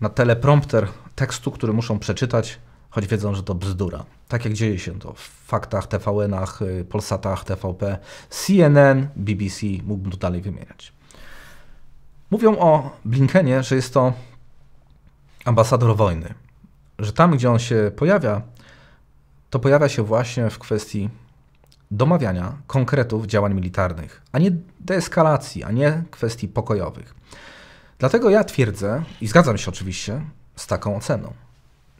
na teleprompter tekstu, który muszą przeczytać, choć wiedzą, że to bzdura. Tak jak dzieje się to w Faktach, T V N-ach, Polsatach, T V P, C N N, B B C, mógłbym tu dalej wymieniać. Mówią o Blinkenie, że jest to ambasador wojny, że tam, gdzie on się pojawia, to pojawia się właśnie w kwestii domawiania konkretów działań militarnych, a nie deeskalacji, a nie kwestii pokojowych. Dlatego ja twierdzę, i zgadzam się oczywiście z taką oceną,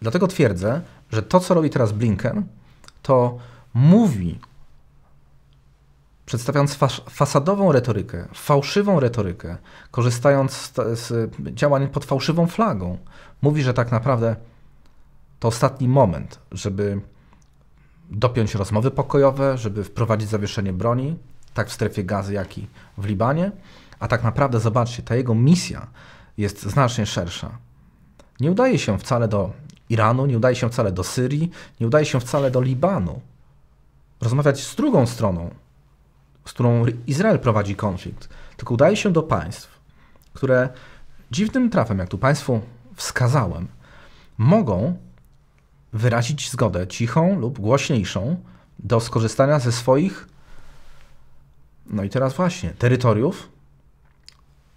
dlatego twierdzę, że to, co robi teraz Blinken, to mówi, przedstawiając fas fasadową retorykę, fałszywą retorykę, korzystając z, z działań pod fałszywą flagą, mówi, że tak naprawdę to ostatni moment, żeby dopiąć rozmowy pokojowe, żeby wprowadzić zawieszenie broni, tak w Strefie Gazy, jak i w Libanie. A tak naprawdę, zobaczcie, ta jego misja jest znacznie szersza. Nie udaje się wcale do Iranu, nie udaje się wcale do Syrii, nie udaje się wcale do Libanu. Rozmawiać z drugą stroną, z którą Izrael prowadzi konflikt, tylko udaje się do państw, które dziwnym trafem, jak tu państwu wskazałem, mogą wyrazić zgodę cichą lub głośniejszą do skorzystania ze swoich, no i teraz właśnie, terytoriów,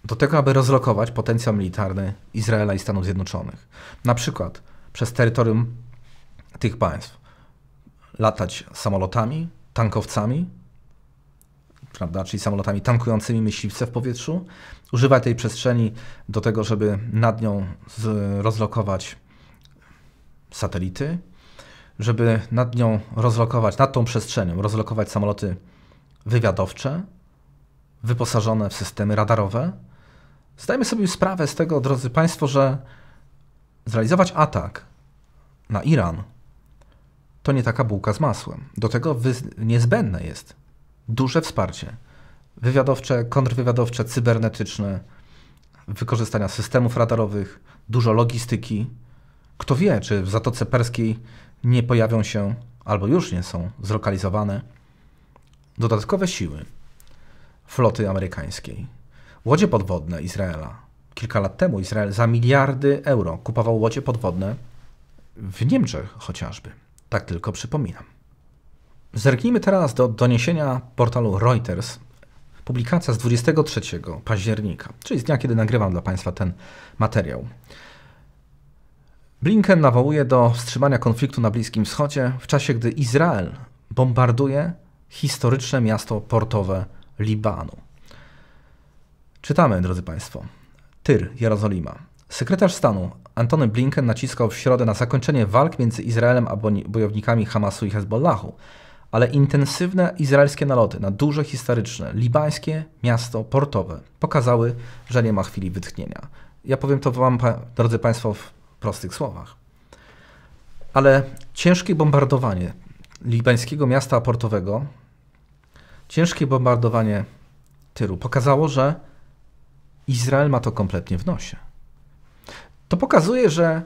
do tego, aby rozlokować potencjał militarny Izraela i Stanów Zjednoczonych. Na przykład przez terytorium tych państw latać samolotami, tankowcami, prawda, czyli samolotami tankującymi myśliwce w powietrzu, używać tej przestrzeni do tego, żeby nad nią rozlokować satelity, żeby nad nią rozlokować, nad tą przestrzenią rozlokować samoloty wywiadowcze, wyposażone w systemy radarowe. Zdajmy sobie sprawę z tego, drodzy Państwo, że zrealizować atak na Iran to nie taka bułka z masłem. Do tego niezbędne jest duże wsparcie wywiadowcze, kontrwywiadowcze, cybernetyczne, wykorzystania systemów radarowych, dużo logistyki. Kto wie, czy w Zatoce Perskiej nie pojawią się, albo już nie są zlokalizowane, dodatkowe siły floty amerykańskiej. Łodzie podwodne Izraela. Kilka lat temu Izrael za miliardy euro kupował łodzie podwodne w Niemczech chociażby. Tak tylko przypominam. Zerknijmy teraz do doniesienia portalu Reuters. Publikacja z dwudziestego trzeciego października, czyli z dnia, kiedy nagrywam dla Państwa ten materiał. Blinken nawołuje do wstrzymania konfliktu na Bliskim Wschodzie, w czasie gdy Izrael bombarduje historyczne miasto portowe Libanu. Czytamy, drodzy Państwo. Tyr, Jerozolima. Sekretarz stanu Antony Blinken naciskał w środę na zakończenie walk między Izraelem a bojownikami Hamasu i Hezbollahu, ale intensywne izraelskie naloty na duże, historyczne, libańskie miasto portowe pokazały, że nie ma chwili wytchnienia. Ja powiem to Wam, drodzy Państwo, w prostych słowach. Ale ciężkie bombardowanie libańskiego miasta portowego, ciężkie bombardowanie Tyru pokazało, że Izrael ma to kompletnie w nosie. To pokazuje, że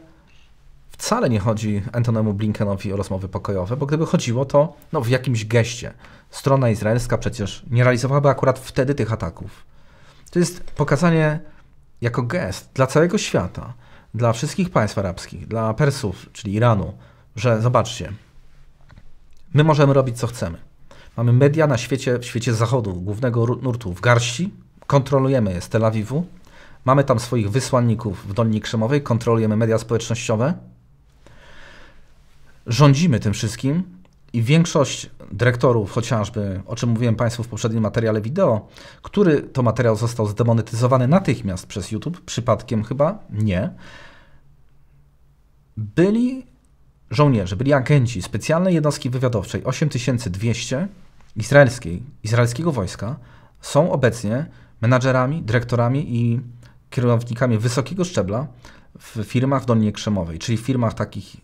wcale nie chodzi Antonemu Blinkenowi o rozmowy pokojowe, bo gdyby chodziło, to no, w jakimś geście. Strona izraelska przecież nie realizowałaby akurat wtedy tych ataków. To jest pokazanie jako gest dla całego świata, dla wszystkich państw arabskich, dla Persów, czyli Iranu, że zobaczcie, my możemy robić co chcemy. Mamy media na świecie, w świecie zachodu, głównego nurtu w garści, kontrolujemy je z Tel Awiwu, mamy tam swoich wysłanników w Dolinie Krzemowej, kontrolujemy media społecznościowe, rządzimy tym wszystkim i większość dyrektorów, chociażby, o czym mówiłem Państwu w poprzednim materiale wideo, który to materiał został zdemonetyzowany natychmiast przez YouTube, przypadkiem chyba nie, byli żołnierze, byli agenci specjalnej jednostki wywiadowczej osiem tysięcy dwieście izraelskiej, izraelskiego wojska, są obecnie menadżerami, dyrektorami i kierownikami wysokiego szczebla w firmach w Dolinie Krzemowej, czyli w firmach takich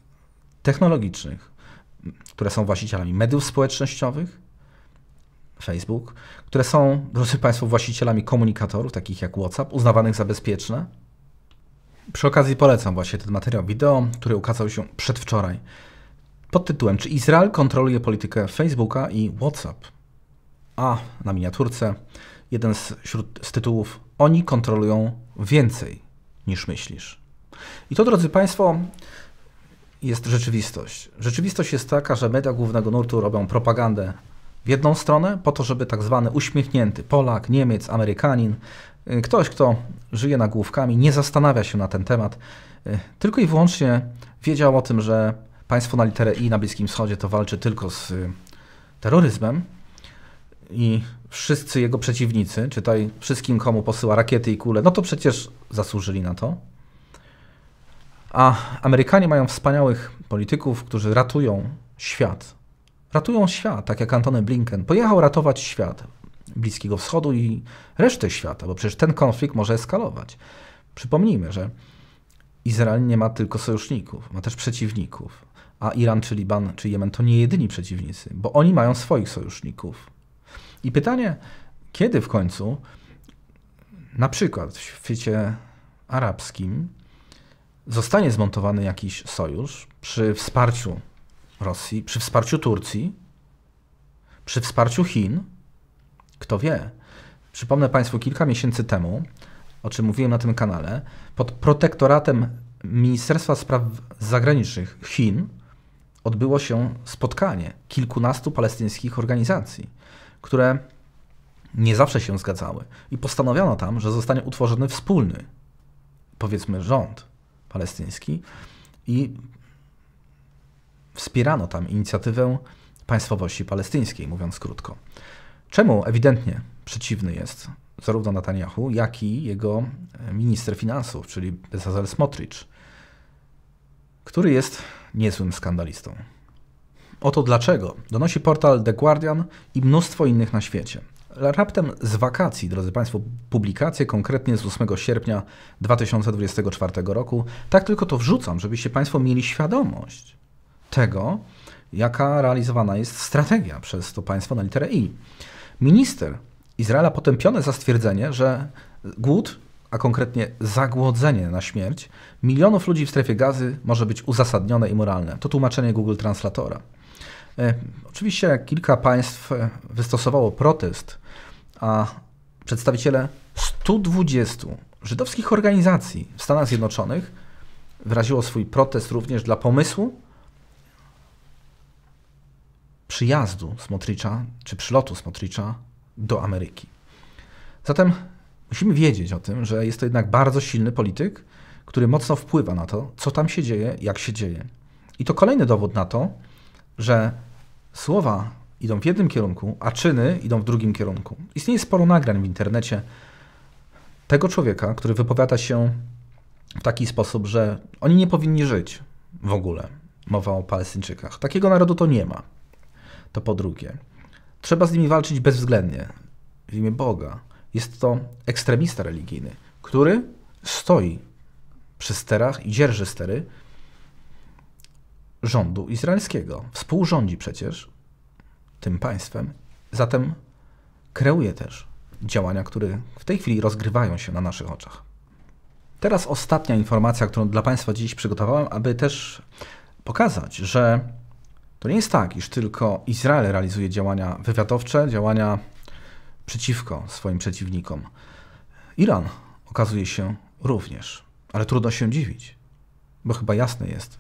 technologicznych, które są właścicielami mediów społecznościowych, Facebook, które są, drodzy Państwo, właścicielami komunikatorów, takich jak WhatsApp, uznawanych za bezpieczne. Przy okazji polecam właśnie ten materiał wideo, który ukazał się przedwczoraj pod tytułem Czy Izrael kontroluje politykę Facebooka i WhatsApp? A na miniaturce jeden z, śród, z tytułów Oni kontrolują więcej niż myślisz. I to, drodzy Państwo, jest rzeczywistość. Rzeczywistość jest taka, że media głównego nurtu robią propagandę w jedną stronę po to, żeby tak zwany uśmiechnięty Polak, Niemiec, Amerykanin, ktoś, kto żyje nagłówkami, nie zastanawia się na ten temat, tylko i wyłącznie wiedział o tym, że państwo na literę I na Bliskim Wschodzie to walczy tylko z terroryzmem i wszyscy jego przeciwnicy, czytaj wszystkim, komu posyła rakiety i kule, no to przecież zasłużyli na to. A Amerykanie mają wspaniałych polityków, którzy ratują świat. Ratują świat, tak jak Antony Blinken pojechał ratować świat Bliskiego Wschodu i reszty świata, bo przecież ten konflikt może eskalować. Przypomnijmy, że Izrael nie ma tylko sojuszników, ma też przeciwników. A Iran, czy Liban, czy Jemen to nie jedyni przeciwnicy, bo oni mają swoich sojuszników. I pytanie, kiedy w końcu, na przykład w świecie arabskim, zostanie zmontowany jakiś sojusz przy wsparciu Rosji, przy wsparciu Turcji, przy wsparciu Chin? Kto wie? Przypomnę Państwu, kilka miesięcy temu, o czym mówiłem na tym kanale, pod protektoratem Ministerstwa Spraw Zagranicznych Chin odbyło się spotkanie kilkunastu palestyńskich organizacji, które nie zawsze się zgadzały. I postanowiono tam, że zostanie utworzony wspólny, powiedzmy, rząd palestyński i wspierano tam inicjatywę państwowości palestyńskiej, mówiąc krótko. Czemu ewidentnie przeciwny jest zarówno Netanyahu, jak i jego minister finansów, czyli Bezalel Smotrich, który jest niezłym skandalistą. Oto dlaczego donosi portal The Guardian i mnóstwo innych na świecie. Raptem z wakacji, drodzy Państwo, publikacje konkretnie z ósmego sierpnia dwa tysiące dwudziestego czwartego roku. Tak tylko to wrzucam, żebyście Państwo mieli świadomość tego, jaka realizowana jest strategia przez to państwo na literę I. Minister Izraela potępiony za stwierdzenie, że głód, a konkretnie zagłodzenie na śmierć milionów ludzi w Strefie Gazy może być uzasadnione i moralne. To tłumaczenie Google Translatora. E, oczywiście kilka państw wystosowało protest, a przedstawiciele stu dwudziestu żydowskich organizacji w Stanach Zjednoczonych wyraziło swój protest również dla pomysłu przyjazdu Smotricha, czy przylotu Smotricha do Ameryki. Zatem musimy wiedzieć o tym, że jest to jednak bardzo silny polityk, który mocno wpływa na to, co tam się dzieje, jak się dzieje. I to kolejny dowód na to, że słowa idą w jednym kierunku, a czyny idą w drugim kierunku. Istnieje sporo nagrań w internecie tego człowieka, który wypowiada się w taki sposób, że oni nie powinni żyć w ogóle. Mowa o Palestyńczykach. Takiego narodu to nie ma. To po drugie. Trzeba z nimi walczyć bezwzględnie, w imię Boga. Jest to ekstremista religijny, który stoi przy sterach i dzierży stery rządu izraelskiego. Współrządzi przecież tym państwem, zatem kreuje też działania, które w tej chwili rozgrywają się na naszych oczach. Teraz ostatnia informacja, którą dla Państwa dziś przygotowałem, aby też pokazać, że to nie jest tak, iż tylko Izrael realizuje działania wywiadowcze, działania przeciwko swoim przeciwnikom. Iran okazuje się również, ale trudno się dziwić, bo chyba jasne jest,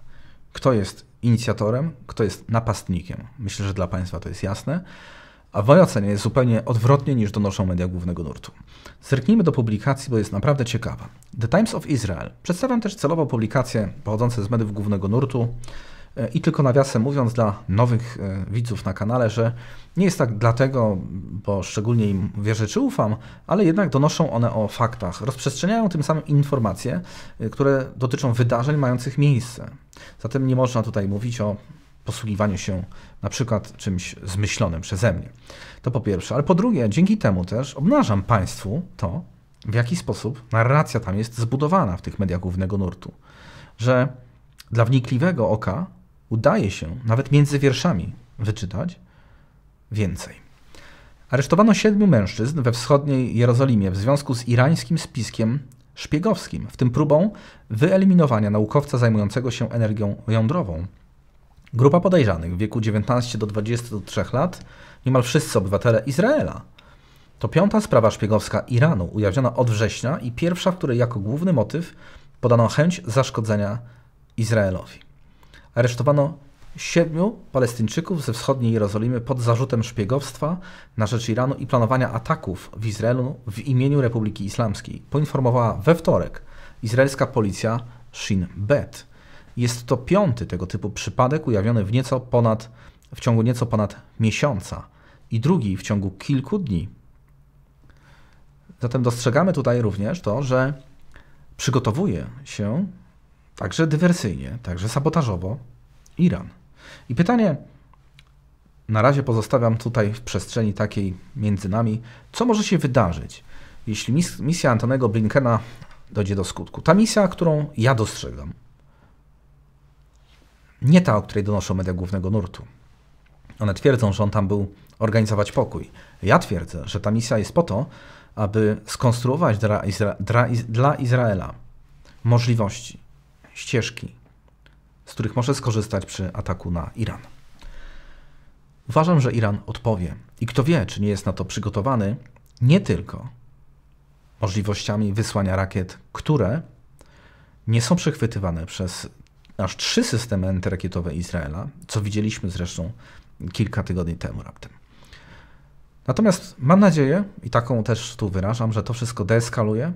kto jest inicjatorem, kto jest napastnikiem. Myślę, że dla Państwa to jest jasne, a w mojej ocenie jest zupełnie odwrotnie niż donoszą media głównego nurtu. Zerknijmy do publikacji, bo jest naprawdę ciekawa. The Times of Israel. Przedstawiam też celowo publikacje pochodzące z mediów głównego nurtu, i tylko nawiasem mówiąc dla nowych widzów na kanale, że nie jest tak dlatego, bo szczególnie im wierzę czy ufam, ale jednak donoszą one o faktach. Rozprzestrzeniają tym samym informacje, które dotyczą wydarzeń mających miejsce. Zatem nie można tutaj mówić o posługiwaniu się na przykład czymś zmyślonym przeze mnie. To po pierwsze. Ale po drugie, dzięki temu też obnażam Państwu to, w jaki sposób narracja tam jest zbudowana w tych mediach głównego nurtu. Że dla wnikliwego oka udaje się nawet między wierszami wyczytać więcej. Aresztowano siedmiu mężczyzn we wschodniej Jerozolimie w związku z irańskim spiskiem szpiegowskim, w tym próbą wyeliminowania naukowca zajmującego się energią jądrową. Grupa podejrzanych w wieku dziewiętnastu do dwudziestu trzech lat, niemal wszyscy obywatele Izraela. To piąta sprawa szpiegowska Iranu, ujawniona od września i pierwsza, w której jako główny motyw podano chęć zaszkodzenia Izraelowi. Aresztowano siedmiu Palestyńczyków ze wschodniej Jerozolimy pod zarzutem szpiegowstwa na rzecz Iranu i planowania ataków w Izraelu w imieniu Republiki Islamskiej. Poinformowała we wtorek izraelska policja Shin Bet. Jest to piąty tego typu przypadek ujawniony w, nieco ponad, w ciągu nieco ponad miesiąca i drugi w ciągu kilku dni. Zatem dostrzegamy tutaj również to, że przygotowuje się także dywersyjnie, także sabotażowo Iran. I pytanie, na razie pozostawiam tutaj w przestrzeni takiej między nami, co może się wydarzyć, jeśli misja Antony'ego Blinkena dojdzie do skutku. Ta misja, którą ja dostrzegam, nie ta, o której donoszą media głównego nurtu. One twierdzą, że on tam był organizować pokój. Ja twierdzę, że ta misja jest po to, aby skonstruować dla, Izra dla, Iz dla Izraela możliwości, ścieżki, z których może skorzystać przy ataku na Iran. Uważam, że Iran odpowie i kto wie, czy nie jest na to przygotowany, nie tylko możliwościami wysłania rakiet, które nie są przechwytywane przez aż trzy systemy antyrakietowe Izraela, co widzieliśmy zresztą kilka tygodni temu raptem. Natomiast mam nadzieję, i taką też tu wyrażam, że to wszystko deeskaluje.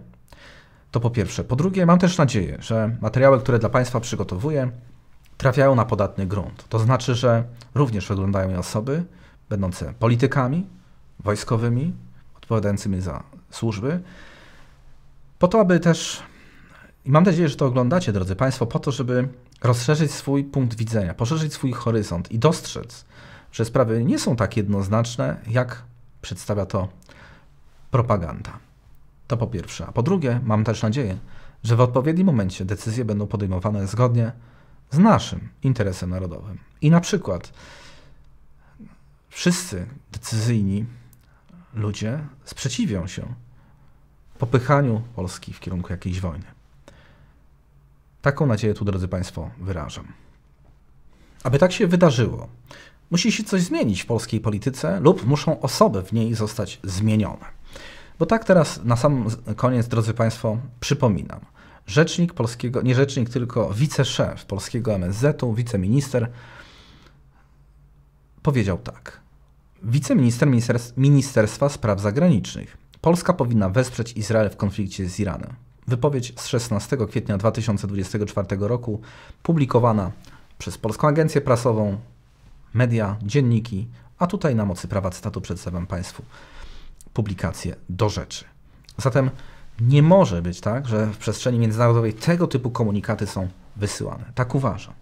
To po pierwsze. Po drugie, mam też nadzieję, że materiały, które dla Państwa przygotowuję, trafiają na podatny grunt. To znaczy, że również oglądają je osoby będące politykami, wojskowymi, odpowiadającymi za służby, po to, aby też, i mam nadzieję, że to oglądacie, drodzy Państwo, po to, żeby rozszerzyć swój punkt widzenia, poszerzyć swój horyzont i dostrzec, że sprawy nie są tak jednoznaczne, jak przedstawia to propaganda. To po pierwsze. A po drugie, mam też nadzieję, że w odpowiednim momencie decyzje będą podejmowane zgodnie z naszym interesem narodowym. I na przykład wszyscy decyzyjni ludzie sprzeciwią się popychaniu Polski w kierunku jakiejś wojny. Taką nadzieję tu, drodzy Państwo, wyrażam. Aby tak się wydarzyło, musi się coś zmienić w polskiej polityce lub muszą osoby w niej zostać zmienione. Bo tak teraz na sam koniec, drodzy Państwo, przypominam. Rzecznik polskiego, nie rzecznik, tylko wiceszef polskiego M S Z-u, wiceminister, powiedział tak. Wiceminister Ministerstwa Spraw Zagranicznych. Polska powinna wesprzeć Izrael w konflikcie z Iranem. Wypowiedź z szesnastego kwietnia dwa tysiące dwudziestego czwartego roku, publikowana przez Polską Agencję Prasową, media, dzienniki, a tutaj na mocy prawa cytatu przedstawiam Państwu publikację do rzeczy. Zatem nie może być tak, że w przestrzeni międzynarodowej tego typu komunikaty są wysyłane. Tak uważam.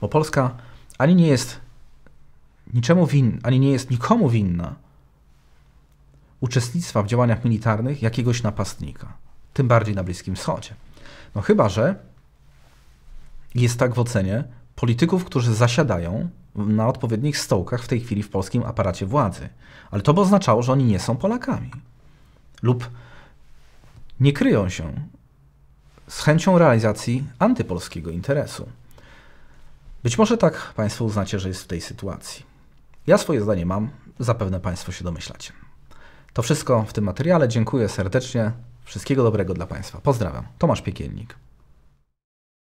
Bo Polska ani nie jest niczemu winna, ani nie jest nikomu winna uczestnictwa w działaniach militarnych jakiegoś napastnika. Tym bardziej na Bliskim Wschodzie. No chyba, że jest tak w ocenie polityków, którzy zasiadają na odpowiednich stołkach w tej chwili w polskim aparacie władzy. Ale to by oznaczało, że oni nie są Polakami. Lub nie kryją się z chęcią realizacji antypolskiego interesu. Być może tak Państwo uznacie, że jest w tej sytuacji. Ja swoje zdanie mam, zapewne Państwo się domyślacie. To wszystko w tym materiale. Dziękuję serdecznie. Wszystkiego dobrego dla Państwa. Pozdrawiam. Tomasz Piekielnik.